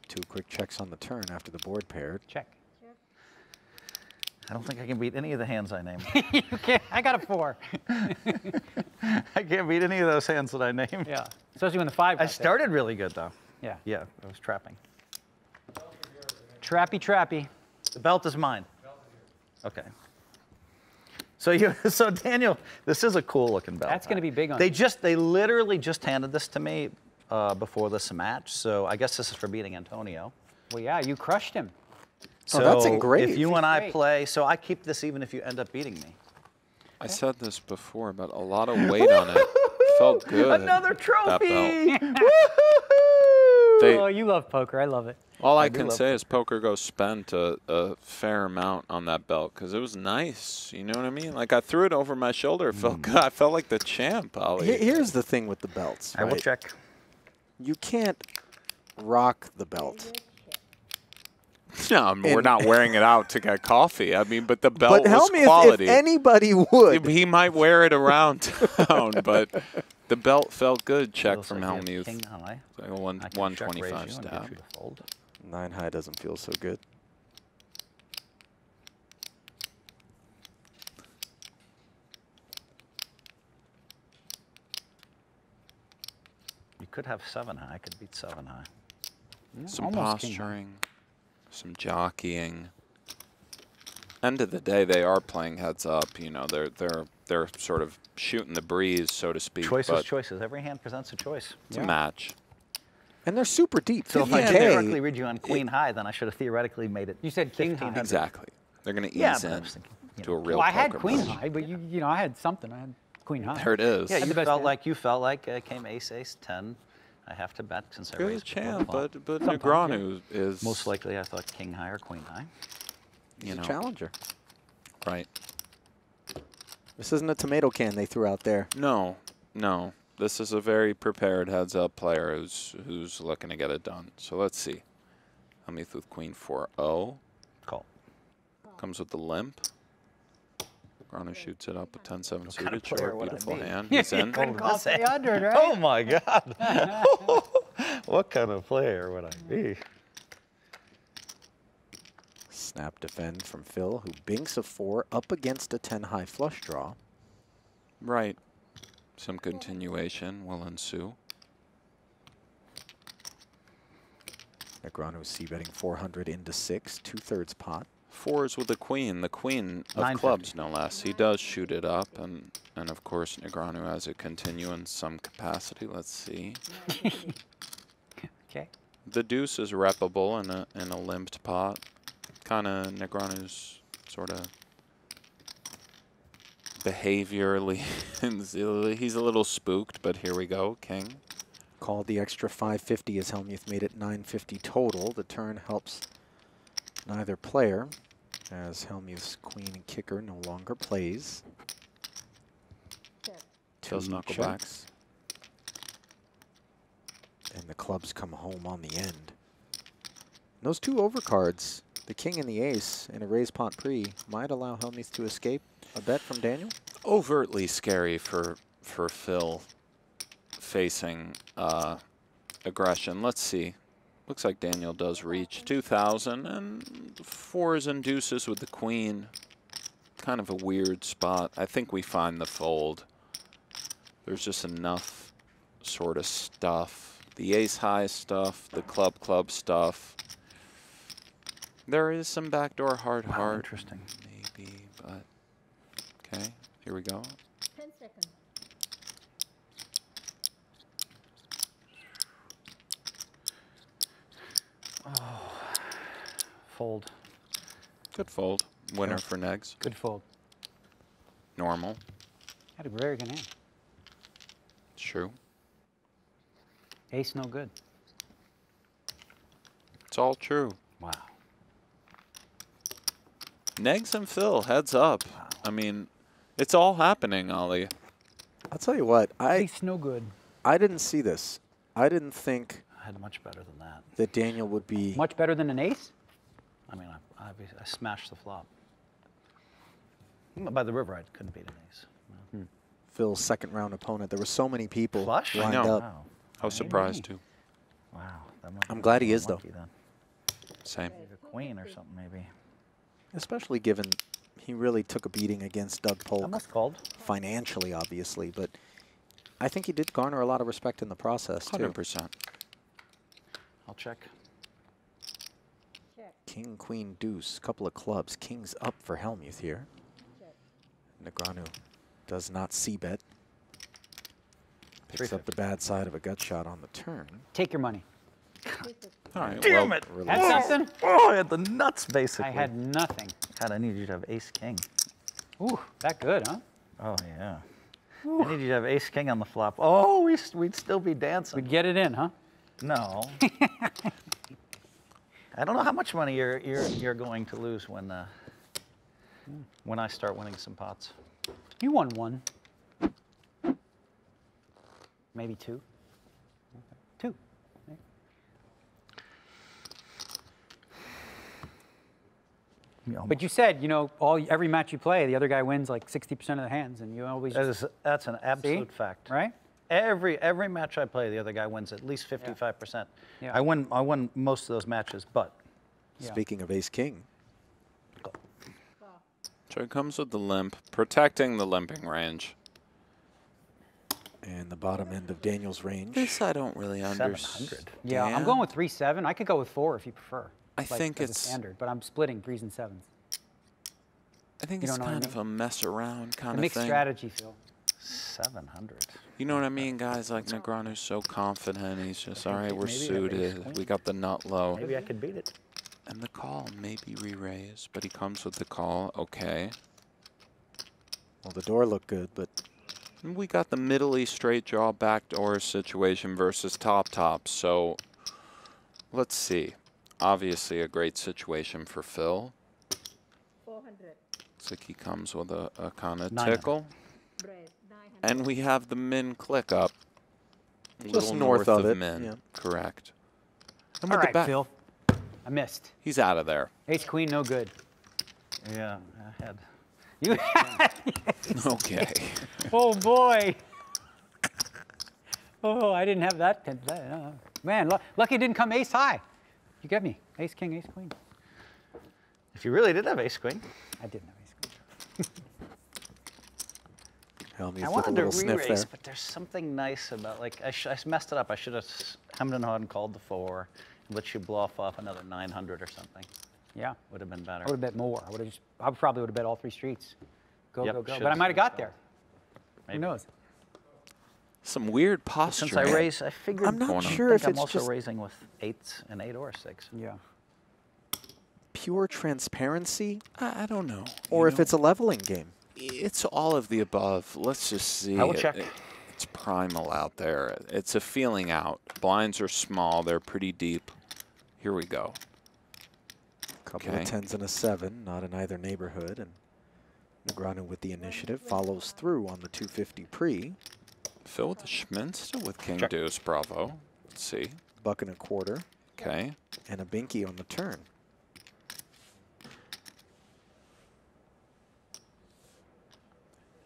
Two quick checks on the turn after the board paired. Check. I don't think I can beat any of the hands I named. You can't. I got a four. I can't beat any of those hands that I named. Yeah, especially when the five. I started really good though. Yeah. Yeah, I was trapping. Trappy, trappy. The belt is mine. Okay. So you, so Daniel, this is a cool looking belt. That's going to be big on. They just, they literally just handed this to me before this match. So I guess this is for beating Antonio. Well, yeah, you crushed him. So that's engraved. If you and I play, so I keep this even if you end up beating me. I said this before, but a lot of weight on it. Felt good. Another trophy! Oh, you love poker. I love it. All I can say is PokerGO spent a fair amount on that belt because it was nice. You know what I mean? Like I threw it over my shoulder. It felt good. I felt like the champ, Ollie. Here's the thing with the belts. I will check. You can't rock the belt. No, we're not wearing it out to get coffee. I mean, but the belt was quality. If anybody would. He might wear it around town, but the belt felt good. Check from Hellmuth. Like 125 stab. 9 high doesn't feel so good. You could have 7 high. I could beat 7 high. Some posturing. Some jockeying. End of the day, they are playing heads up. You know, they're sort of shooting the breeze, so to speak. Choices. Every hand presents a choice. It's a match. And they're super deep. So if I theoretically read you on queen high, then I should have theoretically made it. You said king high. Exactly. They're going to ease in to a real. Well, I had queen high, but you know, I had something. I had queen high. There it is. Yeah, you felt like came ace, ace, 10. I have to bet since I raised champ, but Negreanu is most likely. I thought king high or queen high. He's a challenger, right? This isn't a tomato can they threw out there. No, no. This is a very prepared heads up player who's looking to get it done. So let's see. Hellmuth with queen 4-0. Call. Comes with the limp. Negreanu shoots it up with 10-7 suited, short, beautiful hand. He's in. Oh my God! What kind of player would I be? Snap defend from Phil, who binks a 4 up against a 10-high flush draw. Right. Some continuation will ensue. Negreanu c-betting 400 into 6, 2/3 pot. Fours with the queen of clubs, no less. He does shoot it up, and of course, Negreanu has it continue in some capacity. Let's see. Okay. The deuce is reppable in a limped pot. Kind of Negreanu's sort of behaviorally. He's a little spooked, but here we go, king. Called the extra 550 as Hellmuth made it 950 total. The turn helps neither player, as Hellmuth's queen and kicker no longer plays. Tails knucklebacks. And the clubs come home on the end. And those two overcards, the king and the ace, in a raise pot pre, might allow Hellmuth to escape a bet from Daniel? Overtly scary for Phil facing aggression. Let's see. Looks like Daniel does reach 2,000, and fours and deuces with the queen. Kind of a weird spot. I think we find the fold. There's just enough sort of stuff. The ace-high stuff, the club-club stuff. There is some backdoor hard-hard. Wow, interesting. Maybe, but okay, here we go. 10 seconds. Oh, fold. Good fold. Winner for Negs. Good fold. Normal. Had a very good hand. True. Ace no good. It's all true. Wow. Negs and Phil, heads up. Wow. I mean, it's all happening, Ollie. I'll tell you what. Ace no good. I didn't see this. I didn't think I had much better than that. That Daniel would be much better than an ace. I mean, I smashed the flop. By the river, I couldn't beat an ace. No. Phil's second round opponent. There were so many people flush? Lined I know. Up. Wow. I was surprised too. Wow. That might I'm glad he is though. Then. Same. A queen or something maybe. Especially given he really took a beating against Doug Polk. I must called. Financially, obviously, but I think he did garner a lot of respect in the process too. 100%. I'll check. King, queen, deuce, couple of clubs. King's up for Hellmuth here. Negreanu does not c-bet. Picks up the bad side of a gut shot on the turn. Take your money. All right, damn well, it! Release. Had something? Oh, I had the nuts, basically. I had nothing. God, I needed you to have ace-king. Ooh, that good, huh? Oh, yeah. Ooh. I needed you to have ace-king on the flop. Oh, we'd still be dancing. We'd get it in, huh? No. I don't know how much money you're going to lose when I start winning some pots. You won one. Maybe two. Two. But you said, you know, every match you play, the other guy wins like 60% of the hands, and you always that's an absolute fact, right? Every match I play, the other guy wins at least 55%. Yeah. I won most of those matches, but speaking of ace king, so it comes with the limp, protecting the limping range, and the bottom end of Daniel's range. This I don't really understand. Yeah, I'm going with 3-7. I could go with 4 if you prefer. I think it's standard, but I'm splitting 3s and 7s. I think it's kind of a mess around kind of thing. Mixed strategy, Phil. 700. You know what I mean, guys? Like Negreanu's so confident. He's just, all right, we're suited. We got the nut low. Maybe I could beat it. And the call, maybe re-raise, but he comes with the call. Okay. Well, the door looked good, but we got the middle-y straight draw backdoor situation versus top. So let's see. Obviously, a great situation for Phil. 400. Looks like he comes with a kind of tickle. And we have the min click up. Just north of it. Min. Yeah. Correct. And all right, Phil. I missed. He's out of there. Ace queen, no good. Yeah, I had. You had. Okay. Oh, boy. Oh, I didn't have that. Man, lucky it didn't come ace high. You get me. Ace king, ace queen. If you really did have ace queen. I didn't have ace queen. I wanted to re-raise, but there's something nice about, like, I messed it up. I should have hemmed and hawed and called the 4 and let you bluff off another 900 or something. Yeah. Would have been better. I would have bet more. I probably would have bet all 3 streets. Go. But I might have got there. Maybe. Who knows? Some weird posture. But since I raise, I figured I'm not sure if I'm also raising with 8s and 8 or 6. Yeah. Pure transparency? I don't know. Or if it's a leveling game. It's all of the above. Let's just see. I will check. It's primal out there. It's a feeling out. Blinds are small. They're pretty deep. Here we go. Couple of 10s and a 7, not in either neighborhood. And Negreanu with the initiative follows through on the 250 pre. Phil with the Schminster with king deuce. Bravo. Let's see. $1.25. Okay. And a binky on the turn.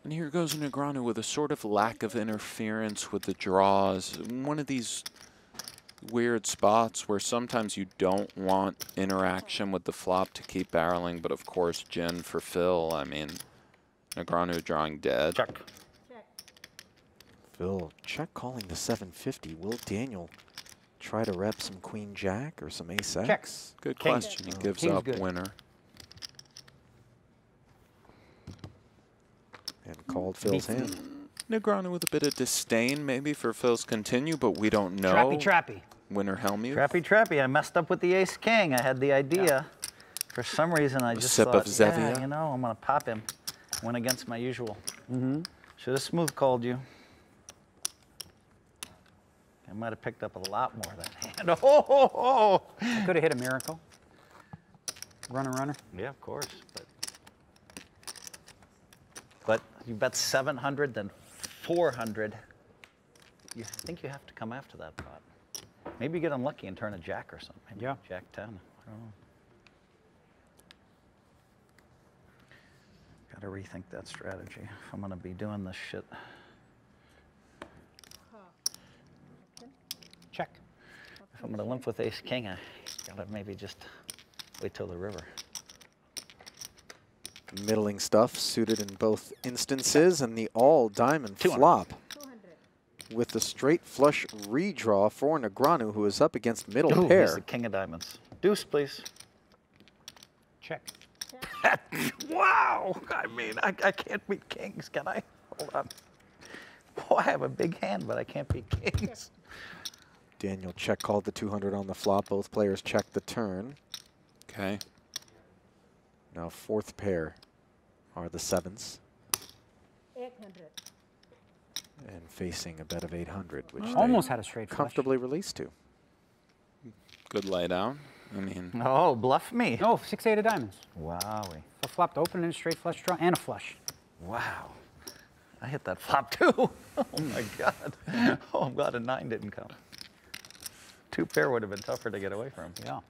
And here goes Negreanu with a sort of lack of interference with the draws. One of these weird spots where sometimes you don't want interaction with the flop to keep barreling, but of course, gin for Phil. I mean, Negreanu drawing dead. Check. Phil, check calling the 750. Will Daniel try to rep some queen jack or some ace X? Checks. Good King. Question. He gives King's up good. Winner. And called Phil's hand. Negreanu with a bit of disdain, maybe, for Phil's continue, but we don't know. Trappy. Winner Hellmuth. Trappy. I messed up with the ace king. I had the idea. Yeah. For some reason, I just thought, you know, I'm going to pop him. Went against my usual. Should have smooth called you. I might have picked up a lot more that hand. Oh. I could have hit a miracle. Runner. Yeah, of course. But you bet 700, then 400. You think you have to come after that pot. Maybe you get unlucky and turn a jack or something. Maybe yeah. Jack 10. I don't know. Got to rethink that strategy if I'm going to be doing this shit. Check. If I'm going to limp with ace king, I got to maybe just wait till the river. Middling stuff suited in both instances, and the all diamond 200. Flop with the straight flush redraw for Negreanu, who is up against middle Ooh, pair. He's the king of diamonds. Deuce, please. Check. Wow! I mean, I can't beat kings, can I? Hold on. Oh, I have a big hand, but I can't beat kings. Daniel check called the 200 on the flop. Both players checked the turn. Okay. Now fourth pair are the sevens. 800. And facing a bet of 800, which almost had a straight comfortably flush. Released to. Good lay down. I mean. Oh, bluff me. No, 6-8 of diamonds. Wowie. A flopped open and a straight flush draw and a flush. Wow. I hit that flop too. Oh my God. Oh, I'm glad a 9 didn't come. Two pair would have been tougher to get away from. Yeah.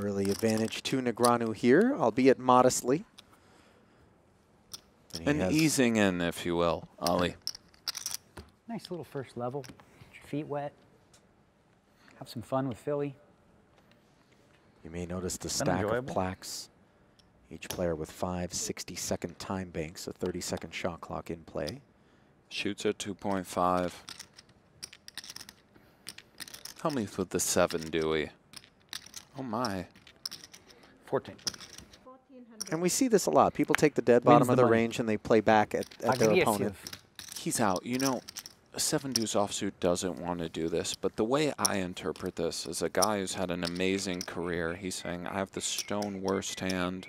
Early advantage to Negreanu here, albeit modestly. An easing in, if you will, Ali. Nice little first level. Get your feet wet. Have some fun with Philly. You may notice the stack of plaques. Each player with 5 60-second time banks, a 30-second shot clock in play. Shoots are 2.5. How many with the 7 do we? Oh my. 14. And we see this a lot. People take the dead bottom of the range and they play back at their opponent. He's out. You know, a 7-deuce offsuit doesn't want to do this, but the way I interpret this is a guy who's had an amazing career. He's saying, I have the stone worst hand.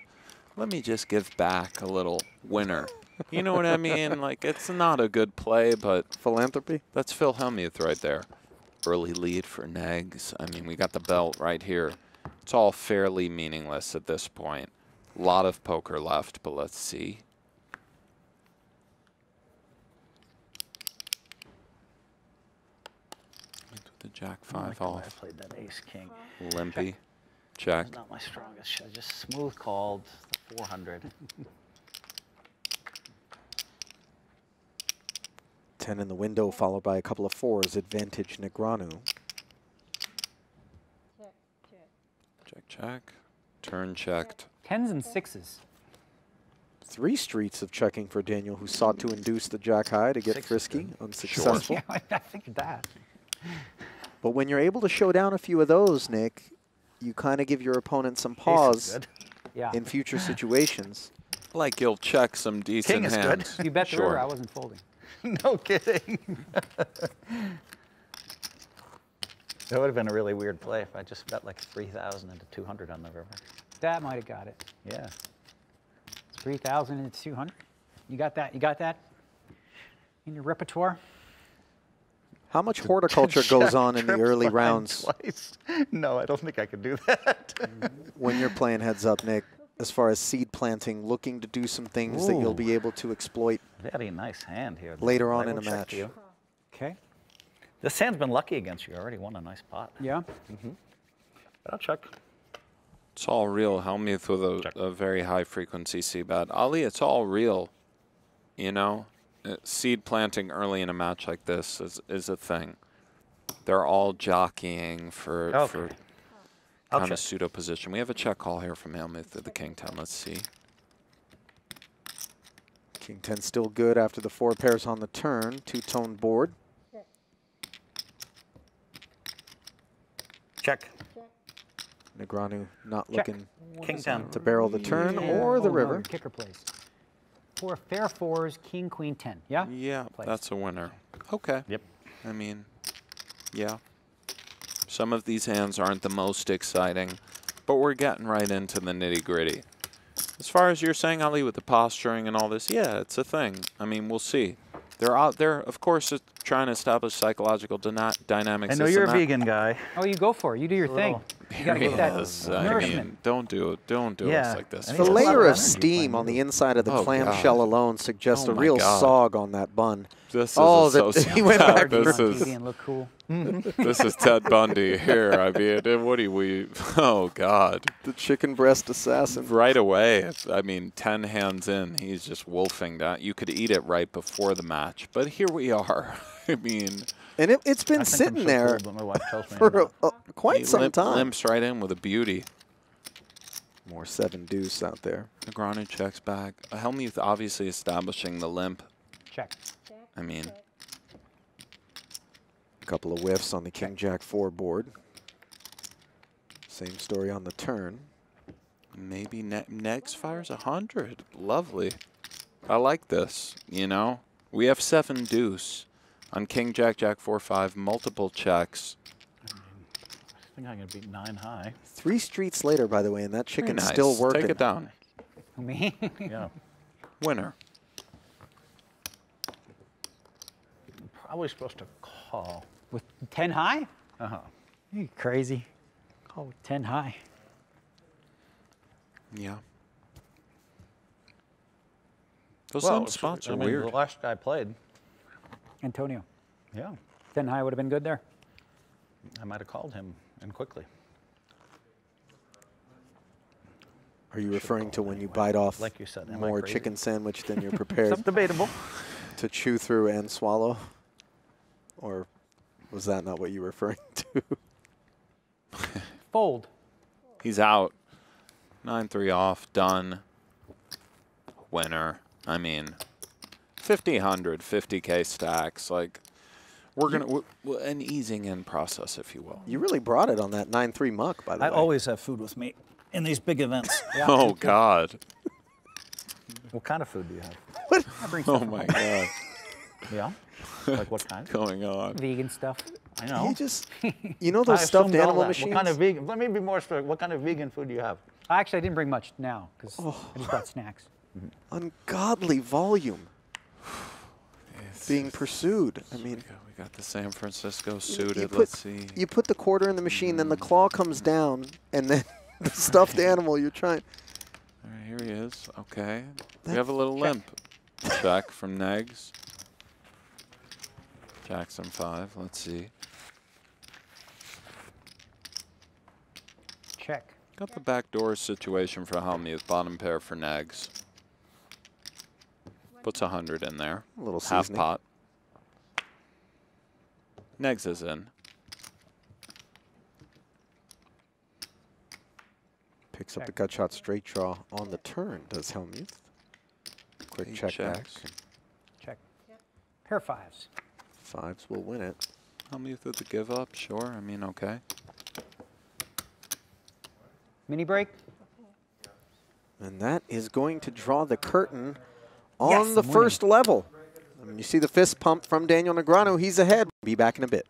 Let me just give back a little winner. You know what I mean? Like, it's not a good play, but... Philanthropy? That's Phil Hellmuth right there. Early lead for Negs. I mean, we got the belt right here. It's all fairly meaningless at this point. A lot of poker left, but let's see. The jack 5 off. I played that ace king. Limpy. Check. That's not my strongest shot. Just smooth called the 400. 10 in the window, followed by a couple of 4s. Advantage Negreanu. Check, check. Check, check. Turn checked. 10s and 6s. 3 streets of checking for Daniel, who sought to induce the jack high to get frisky. Unsuccessful. Sure. Yeah, I think that. But when you're able to show down a few of those, Nick, you kind of give your opponent some pause yeah. in future situations. Like you'll check some decent King is hands. Good. You bet the river, I wasn't folding. No kidding. That would have been a really weird play if I just bet like 3,000 into 200 on the river. That might have got it. Yeah. 3,000 into 200. You got that? You got that in your repertoire? How much horticulture goes on in the early rounds? Twice. No, I don't think I could do that. When you're playing heads up, Nick, as far as seed planting, looking to do some things Ooh. That you'll be able to exploit. Very nice hand here. Later on in a match. Okay. This hand's been lucky against you. Already won a nice pot. Yeah. Mm-hmm. I'll check. It's all real. Hellmuth with a very high frequency c-bet. Ali, it's all real. You know, seed planting early in a match like this is a thing. They're all jockeying for, okay. for kind of pseudo position. We have a check call here from Hellmuth to the king 10. Let's see. King 10 still good after the 4 pairs on the turn. Two-tone board. Check. Negreanu not Check. Looking king down. To barrel the turn yeah. or the river. No, kicker plays. Four fair 4s, king, queen, 10. Yeah? Yeah, plays. That's a winner. Okay. Yep. I mean, yeah. Some of these hands aren't the most exciting, but we're getting right into the nitty-gritty. As far as you're saying, Ali, with the posturing and all this, yeah, it's a thing. I mean, we'll see. They're out there, of course, trying to establish psychological dynamics. I know you're a vegan guy. Oh, you go for it. You do your thing. You gotta get that nourishment. I mean, don't do it like this. The layer of steam on the inside of the clamshell alone suggests a real sog on that bun. This is this is Ted Bundy here. I mean, what do we? Oh God, the chicken breast assassin. Right away. I mean, 10 hands in, he's just wolfing that. You could eat it right before the match, but here we are. I mean. And it's been sitting there for quite some time. Limps right in with a beauty. More 7-deuce out there. Negreanu checks back. Hellmuth obviously establishing the limp. Check. I mean, a couple of whiffs on the King-Jack-4 board. Same story on the turn. Maybe next fires 100. Lovely. I like this, you know. We have 7-deuce. On King, Jack, Jack, 4-5, multiple checks. I think I'm going to beat 9 high. 3 streets later, by the way, and that chicken's still working. Take it down. Me? Yeah. Winner. I'm probably supposed to call. With 10 high? Uh-huh. You crazy. Call with 10 high. Yeah. Those spots are weird. The last guy played. Antonio. Yeah. 10 high would have been good there. I might have called him and quickly. Are you referring to when you bite off like you said, more chicken sandwich than you're prepared to chew through and swallow? Or was that not what you were referring to? Fold. He's out. 9-3 off. Done. Winner. I mean... 50, 100, 50K stacks, like we're going to an easing in process, if you will. You really brought it on that 9-3 muck, by the way. I always have food with me in these big events. Yeah. Oh, God. What kind of food do you have? What? I bring stuff my God. Yeah? Like what kind? Going on. Vegan stuff. I know. You just, you know those stuffed animal machines? What kind of vegan? Let me be more specific. What kind of vegan food do you have? Actually, I didn't bring much now because I just brought snacks. Ungodly volume. Being pursued. I mean, we got the San Francisco suited. Let's see. You put the quarter in the machine, then the claw comes down, and then the stuffed animal you're trying. All right, here he is. Okay. We have a little limp. Check from Negs. Jackson 5. Let's see. Check. Got the backdoor situation for Hellmuth. Bottom pair for Negs. Puts 100 in there. A little seasoning. Half pot. Negs is in. Picks up the gut shot straight draw on the turn, does Hellmuth. Quick check back. Check. Pair fives. Fives will win it. Hellmuth with the give up, sure. I mean, okay. Mini break. And that is going to draw the curtain. On the first level. You see the fist pump from Daniel Negreanu. He's ahead. Be back in a bit.